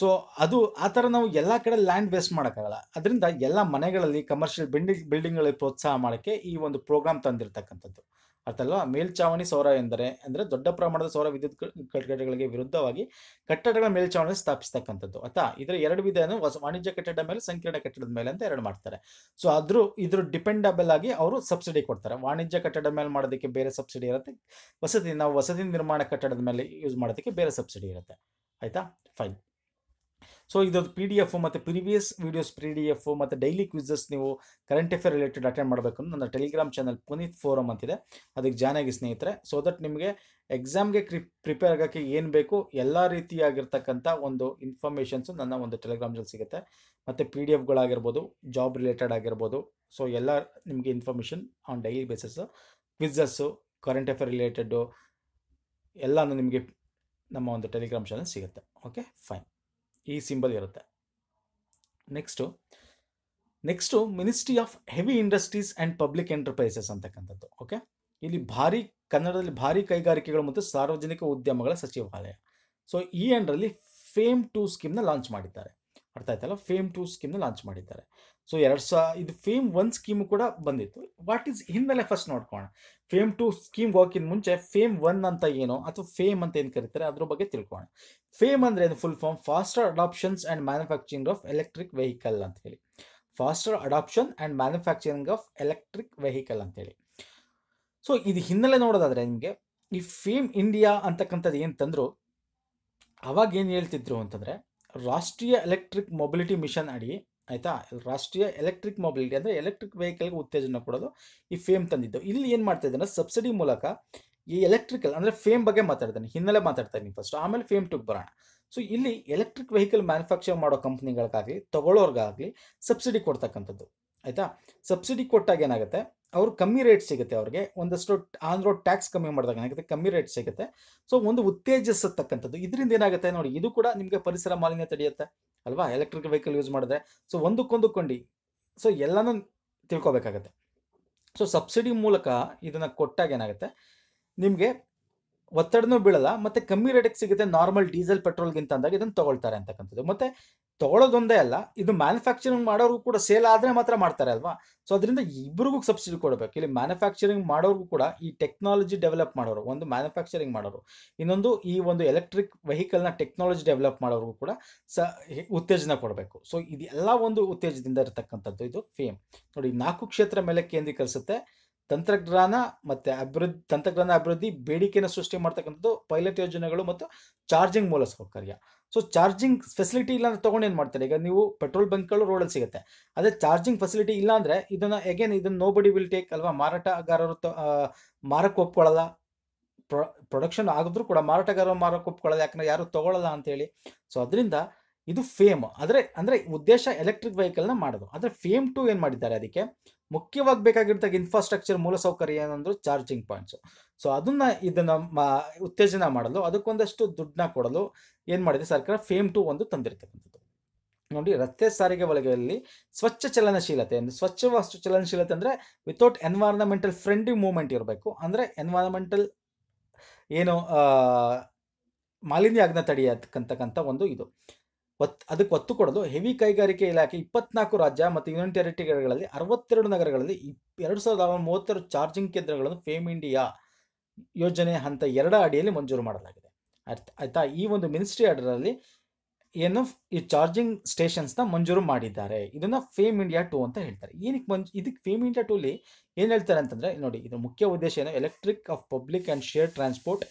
ಸೊ ಅದು ಆ ಥರ ನಾವು ಎಲ್ಲ ಕಡೆ ಲ್ಯಾಂಡ್ ವೇಸ್ಟ್ ಮಾಡೋಕ್ಕಾಗಲ್ಲ. ಅದರಿಂದ ಎಲ್ಲ ಮನೆಗಳಲ್ಲಿ ಕಮರ್ಷಿಯಲ್ ಬಿಲ್ಡಿಂಗ್ಗಳಿಗೆ ಪ್ರೋತ್ಸಾಹ ಮಾಡೋಕ್ಕೆ ಈ ಒಂದು ಪ್ರೋಗ್ರಾಮ್ ತಂದಿರತಕ್ಕಂಥದ್ದು. ಅರ್ಥ ಅಲ್ವಾ? ಮೇಲ್ಛಾವಣಿ ಸೌರ ಎಂದರೆ ಅಂದರೆ ದೊಡ್ಡ ಪ್ರಮಾಣದ ಸೌರ ವಿದ್ಯುತ್ ಕಟ್ಟಡಗಳಿಗೆ ವಿರುದ್ಧವಾಗಿ ಕಟ್ಟಡಗಳ ಮೇಲ್ಛಾವಣಿ ಸ್ಥಾಪಿಸ್ತಕ್ಕಂಥದ್ದು. ಅಥವಾ ಇದರ 2 ವಿಧವನ್ನು ವಾಣಿಜ್ಯ ಕಟ್ಟಡ ಮೇಲೆ, ಸಂಕೀರ್ಣ ಕಟ್ಟಡದ ಮೇಲೆ ಅಂತ 2 ಮಾಡ್ತಾರೆ. ಸೊ ಇದ್ರ ಡಿಪೆಂಡಬಲ್ ಆಗಿ ಅವರು ಸಬ್ಸಿಡಿ ಕೊಡ್ತಾರೆ. ವಾಣಿಜ್ಯ ಕಟ್ಟಡ ಮೇಲೆ ಮಾಡೋದಕ್ಕೆ ಬೇರೆ ಸಬ್ಸಿಡಿ ಇರುತ್ತೆ, ನಾವು ವಸತಿ ನಿರ್ಮಾಣ ಕಟ್ಟಡದ ಮೇಲೆ ಯೂಸ್ ಮಾಡೋದಕ್ಕೆ ಬೇರೆ ಸಬ್ಸಿಡಿ ಇರುತ್ತೆ. ಆಯಿತಾ, ಫೈನ್. ಸೊ ಇದೊಂದು PDF ಮತ್ತು ಪ್ರೀವಿಯಸ್ ವೀಡಿಯೋಸ್ PDF ಮತ್ತು ಡೈಲಿ ಕ್ವಿಸಸ್ ನೀವು ಕರೆಂಟ್ ಅಫೇರ್ ರಿಲೇಟೆಡ್ ಅಟೆಂಡ್ ಮಾಡಬೇಕು. ನನ್ನ ಟೆಲಿಗ್ರಾಮ್ ಚಾನಲ್ ಪುನೀತ್ ಫೋರಮ್ ಅಂತಿದೆ, ಅದಕ್ಕೆ ಜಾಯ್ನ್ ಆಗಿ ಸ್ನೇಹಿತರೆ. ಸೊ ದಟ್ ನಿಮಗೆ ಎಕ್ಸಾಮ್ಗೆ ಪ್ರಿಪೇರ್ ಆಗೋಕ್ಕೆ ಏನು ಬೇಕು ಎಲ್ಲ ರೀತಿಯಾಗಿರ್ತಕ್ಕಂಥ ಒಂದು ಇನ್ಫಾರ್ಮೇಷನ್ಸು ನನ್ನ ಒಂದು ಟೆಲಿಗ್ರಾಮ್ ಚಾನಲ್ ಸಿಗುತ್ತೆ. ಮತ್ತು PDF ಗಳಾಗಿರ್ಬೋದು, ಜಾಬ್ ರಿಲೇಟೆಡ್ ಆಗಿರ್ಬೋದು. ಸೊ ಎಲ್ಲ ನಿಮಗೆ information on daily basis, quizzes, current affair related ಎಲ್ಲನೂ ನಿಮಗೆ ನಮ್ಮ ಒಂದು ಟೆಲಿಗ್ರಾಮ್ ಚಾನಲ್ ಸಿಗುತ್ತೆ. Okay, fine. ಈ ಸಿಂಬಲ್ ಇರುತ್ತೆ. Next ministry of heavy industries and public enterprises ಅಂತಕ್ಕಂಥದ್ದು. ಓಕೆ, ಇಲ್ಲಿ ಕನ್ನಡದಲ್ಲಿ ಭಾರಿ ಕೈಗಾರಿಕೆಗಳು ಮತ್ತು ಸಾರ್ವಜನಿಕ ಉದ್ಯಮಗಳ ಸಚಿವಾಲಯ. ಸೊ ಈ ಅಂಡರಲ್ಲಿ FAME 2 ಸ್ಕೀಮ್ನ ಲಾಂಚ್ ಮಾಡಿದ್ದಾರೆ. ಅರ್ಥ ಆಯ್ತಲ್ಲ? FAME 2 ಸ್ಕೀಮ್ನ ಲಾಂಚ್ ಮಾಡಿದ್ದಾರೆ. ಸೊ ಇದು FAME 1 ಸ್ಕೀಮು ಕೂಡ ಬಂದಿತ್ತು. ವಾಟ್ ಈಸ್ ಹಿಂದೆಲ್ಲ ಫಸ್ಟ್ ನೋಡ್ಕೋಣ. FAME 2 ಸ್ಕೀಮ್ಗೆ ಹೋಗಿಂದ ಮುಂಚೆ FAME 1 ಅಂತ ಏನೋ ಅಥವಾ ಫೇಮ್ ಅಂತ ಏನು ಕರೀತಾರೆ ಅದ್ರ ಬಗ್ಗೆ ತಿಳ್ಕೋಣ. ಫೇಮ್ ಅಂದರೆ ಏನು full form? Faster adoptions and manufacturing of electric vehicle ಅಂತ ಹೇಳಿ. Faster adoption and manufacturing of electric vehicle ಅಂತೇಳಿ. ಸೊ ಇದು ಹಿನ್ನೆಲೆ ನೋಡೋದಾದರೆ ನಿಮಗೆ ಈ FAME India ಅಂತಕ್ಕಂಥದ್ದು ಏನು ತಂದರು, ಅವಾಗೇನು ಹೇಳ್ತಿದ್ರು ಅಂತಂದರೆ ರಾಷ್ಟ್ರೀಯ ಎಲೆಕ್ಟ್ರಿಕ್ ಮೊಬಿಲಿಟಿ ಮಿಷನ್ ಅಡಿ, ಆಯಿತಾ, ರಾಷ್ಟ್ರೀಯ ಎಲೆಕ್ಟ್ರಿಕ್ ಮೊಬಿಲಿಟಿ ಅಂದರೆ ಎಲೆಕ್ಟ್ರಿಕ್ ವೆಹಿಕಲ್ಗೆ ಉತ್ತೇಜನ ಕೊಡೋದು ಈ FAME ತಂದಿದ್ದು. ಇಲ್ಲಿ ಏನು ಮಾಡ್ತಾಯಿದ್ದಾನೆ, ಸಬ್ಸಿಡಿ ಮೂಲಕ ಈ ಎಲೆಕ್ಟ್ರಿಕಲ್ ಅಂದರೆ FAME ಬಗ್ಗೆ ಮಾತಾಡ್ತಾನೆ, ಹಿನ್ನೆಲೆ ಮಾತಾಡ್ತಾನೆ ಫಸ್ಟ್, ಆಮೇಲೆ FAME 2ಗೆ ಬರೋಣ. ಸೊ ಇಲ್ಲಿ ಎಲೆಕ್ಟ್ರಿಕ್ ವೆಹಿಕಲ್ ಮ್ಯಾನುಫ್ಯಾಕ್ಚರ್ ಮಾಡೋ ಕಂಪ್ನಿಗಳಿಗಾಗಲಿ ತೊಗೊಳ್ಳೋರ್ಗಾಗಲಿ ಸಬ್ಸಿಡಿ ಕೊಡ್ತಕ್ಕಂಥದ್ದು. ಆಯಿತಾ, ಸಬ್ಸಿಡಿ ಕೊಟ್ಟಾಗ ಏನಾಗುತ್ತೆ, ಅವ್ರು ಕಮ್ಮಿ ರೇಟ್ ಸಿಗುತ್ತೆ ಅವ್ರಿಗೆ, ಒಂದಷ್ಟು ಆನ್ ರೋಡ್ ಟ್ಯಾಕ್ಸ್ ಕಮ್ಮಿ ಮಾಡಿದಾಗ ಏನಾಗುತ್ತೆ, ಕಮ್ಮಿ ರೇಟ್ ಸಿಗುತ್ತೆ. ಸೊ ಒಂದು ಉತ್ತೇಜಿಸತಕ್ಕಂಥದ್ದು. ಇದರಿಂದ ಏನಾಗುತ್ತೆ ನೋಡಿ, ಇದು ಕೂಡ ನಿಮಗೆ ಪರಿಸರ ಮಾಲಿನ್ಯ ತಡೆಯುತ್ತೆ ಅಲ್ವಾ, ಎಲೆಕ್ಟ್ರಿಕ್ ವೆಹಿಕಲ್ ಯೂಸ್ ಮಾಡಿದ್ರೆ. ಸೊ ಒಂದಕ್ಕೊಂದು ಕೊಂಡಿ, ಸೊ ಎಲ್ಲನೂ ತಿಳ್ಕೊಬೇಕಾಗತ್ತೆ. ಸೊ ಸಬ್ಸಿಡಿ ಮೂಲಕ ಇದನ್ನು ಕೊಟ್ಟಾಗ ಏನಾಗುತ್ತೆ, ನಿಮಗೆ ಒತ್ತಡನೂ ಬೀಳಲ್ಲ ಮತ್ತು ಕಮ್ಮಿ ರೇಟಿಗೆ ಸಿಗುತ್ತೆ ನಾರ್ಮಲ್ ಡೀಸೆಲ್ ಪೆಟ್ರೋಲ್ಗಿಂತ. ಅಂದಾಗ ಇದನ್ನು ತೊಗೊಳ್ತಾರೆ ಅಂತಕ್ಕಂಥದ್ದು. ಮತ್ತು ತೊಗೊಳ್ಳೋದೊಂದೇ ಅಲ್ಲ, ಇದು ಮ್ಯಾನುಫ್ಯಾಕ್ಚರಿಂಗ್ ಮಾಡೋರು ಕೂಡ ಸೇಲ್ ಆದರೆ ಮಾತ್ರ ಮಾಡ್ತಾರೆ ಅಲ್ವಾ. ಸೊ ಅದರಿಂದ ಇಬ್ಬರಿಗೂ ಸಬ್ಸಿಡಿ ಕೊಡಬೇಕು. ಇಲ್ಲಿ ಮ್ಯಾನುಫ್ಯಾಕ್ಚರಿಂಗ್ ಮಾಡೋರು ಕೂಡ ಈ ಟೆಕ್ನಾಲಜಿ ಡೆವಲಪ್ ಮಾಡೋರು, ಒಂದು ಮ್ಯಾನುಫ್ಯಾಕ್ಚರಿಂಗ್ ಮಾಡೋರು, ಇನ್ನೊಂದು ಈ ಒಂದು ಎಲೆಕ್ಟ್ರಿಕ್ ವೆಹಿಕಲ್ನ ಟೆಕ್ನಾಲಜಿ ಡೆವಲಪ್ ಮಾಡೋರಿಗೂ ಕೂಡ ಉತ್ತೇಜನ ಕೊಡಬೇಕು. ಸೊ ಇದೆಲ್ಲ ಒಂದು ಉತ್ತೇಜದಿಂದ ಇರತಕ್ಕಂಥದ್ದು ಇದು FAME. ನೋಡಿ, 4 ಕ್ಷೇತ್ರ ಮೇಲೆ ಕೇಂದ್ರೀಕರಿಸುತ್ತೆ: ತಂತ್ರಜ್ಞಾನ ಮತ್ತು ತಂತ್ರಜ್ಞಾನ ಅಭಿವೃದ್ಧಿ, ಬೇಡಿಕೆಯನ್ನು ಸೃಷ್ಟಿ ಮಾಡ್ತಕ್ಕಂಥದ್ದು, ಪೈಲಟ್ ಯೋಜನೆಗಳು ಮತ್ತು ಚಾರ್ಜಿಂಗ್ ಮೂಲ ಸೌಕರ್ಯ. ಸೊ ಚಾರ್ಜಿಂಗ್ ಫೆಸಿಲಿಟಿ ಇಲ್ಲಾಂದ್ರೆ ತೊಗೊಂಡು ಏನು ಮಾಡ್ತಾರೆ, ಈಗ ನೀವು ಪೆಟ್ರೋಲ್ ಬಂಕ್ಗಳು ರೋಡಲ್ಲಿ ಸಿಗುತ್ತೆ, ಅದೇ ಚಾರ್ಜಿಂಗ್ ಫೆಸಿಲಿಟಿ ಇಲ್ಲಾಂದರೆ ಇದನ್ನು ಅಗೇನ್ ಇದನ್ನು ನೋಬಡಿ ವಿಲ್ ಟೇಕ್ ಅಲ್ವಾ, ಮಾರಾಟಗಾರರು ಮಾರಕ್ಕೆ ಒಪ್ಕೊಳ್ಳಲ್ಲ. ಪ್ರೊಡಕ್ಷನ್ ಆಗಿದ್ರು ಕೂಡ ಮಾರಾಟಗಾರರು ಮಾರಕ್ಕೆ ಒಪ್ಕೊಳ್ಳಲ್ಲ, ಯಾಕಂದರೆ ಯಾರು ತೊಗೊಳ್ಳಲ್ಲ ಅಂತೇಳಿ. ಸೊ ಅದರಿಂದ ಇದು FAME ಅಂದರೆ ಉದ್ದೇಶ ಎಲೆಕ್ಟ್ರಿಕ್ ವೆಹಿಕಲ್ನ ಮಾಡೋದು. ಆದರೆ FAME 2 ಏನು ಮಾಡಿದ್ದಾರೆ, ಅದಕ್ಕೆ ಮುಖ್ಯವಾಗಿ ಬೇಕಾಗಿರ್ತಕ್ಕ ಇನ್ಫ್ರಾಸ್ಟ್ರಕ್ಚರ್ ಮೂಲಸೌಕರ್ಯ ಏನಂದ್ರು ಚಾರ್ಜಿಂಗ್ ಪಾಯಿಂಟ್ಸು. ಸೊ ಇದನ್ನು ಉತ್ತೇಜನ ಮಾಡಲು ಅದಕ್ಕೊಂದಷ್ಟು ದುಡ್ಡನ್ನ ಕೊಡಲು ಏನು ಮಾಡಿದೆ ಸರ್ಕಾರ, FAME 2 ಒಂದು ತಂದಿರತಕ್ಕಂಥದ್ದು. ನೋಡಿ, ರಸ್ತೆ ಸಾರಿಗೆ ವಲಯದಲ್ಲಿ ಸ್ವಚ್ಛ ಚಲನಶೀಲತೆ, ಸ್ವಚ್ಛವಾಸ್ತು ಚಲನಶೀಲತೆ ಅಂದರೆ ವಿತೌಟ್ ಎನ್ವೈರನ್ಮೆಂಟಲ್ ಫ್ರೆಂಡ್ಲಿ ಮೂವ್ಮೆಂಟ್ ಇರಬೇಕು. ಅಂದರೆ ಎನ್ವೈರನ್ಮೆಂಟಲ್ ಏನು ಮಾಲಿನ್ಯ ಆಗನ್ನ ತಡೆಯತಕ್ಕಂಥ ಒಂದು ಇದು ಅದಕ್ಕೆ ಒತ್ತು ಕೊಡಲು ಹೆವಿ ಕೈಗಾರಿಕೆ ಇಲಾಖೆ 24 ರಾಜ್ಯ ಮತ್ತು ಯೂನಿಯನ್ ಟೆರಿಟರಿಗಳಲ್ಲಿ 62 ನಗರಗಳಲ್ಲಿ 2030 ಚಾರ್ಜಿಂಗ್ ಕೇಂದ್ರಗಳನ್ನು FAME India ಯೋಜನೆ ಹಂತ 2 ಅಡಿಯಲ್ಲಿ ಮಂಜೂರು ಮಾಡಲಾಗಿದೆ. ಆಯ್ತಾ, ಈ ಒಂದು ಮಿನಿಸ್ಟ್ರಿ ಆರ್ಡರಲ್ಲಿ ಏನು ಈ ಚಾರ್ಜಿಂಗ್ ಸ್ಟೇಷನ್ಸ್ನ ಮಂಜೂರು ಮಾಡಿದ್ದಾರೆ. ಇದನ್ನು ಫೇಮ್ ಇಂಡಿಯಾ 2 ಅಂತ ಹೇಳ್ತಾರೆ. ಏನಕ್ಕೆ ಇದಕ್ಕೆ ಫೇಮ್ ಇಂಡಿಯಾ 2 ಅಲ್ಲಿ ಏನು ಹೇಳ್ತಾರೆ ಅಂತಂದರೆ, ನೋಡಿ, ಇದು ಮುಖ್ಯ ಉದ್ದೇಶ ಏನು, electric of public and share transport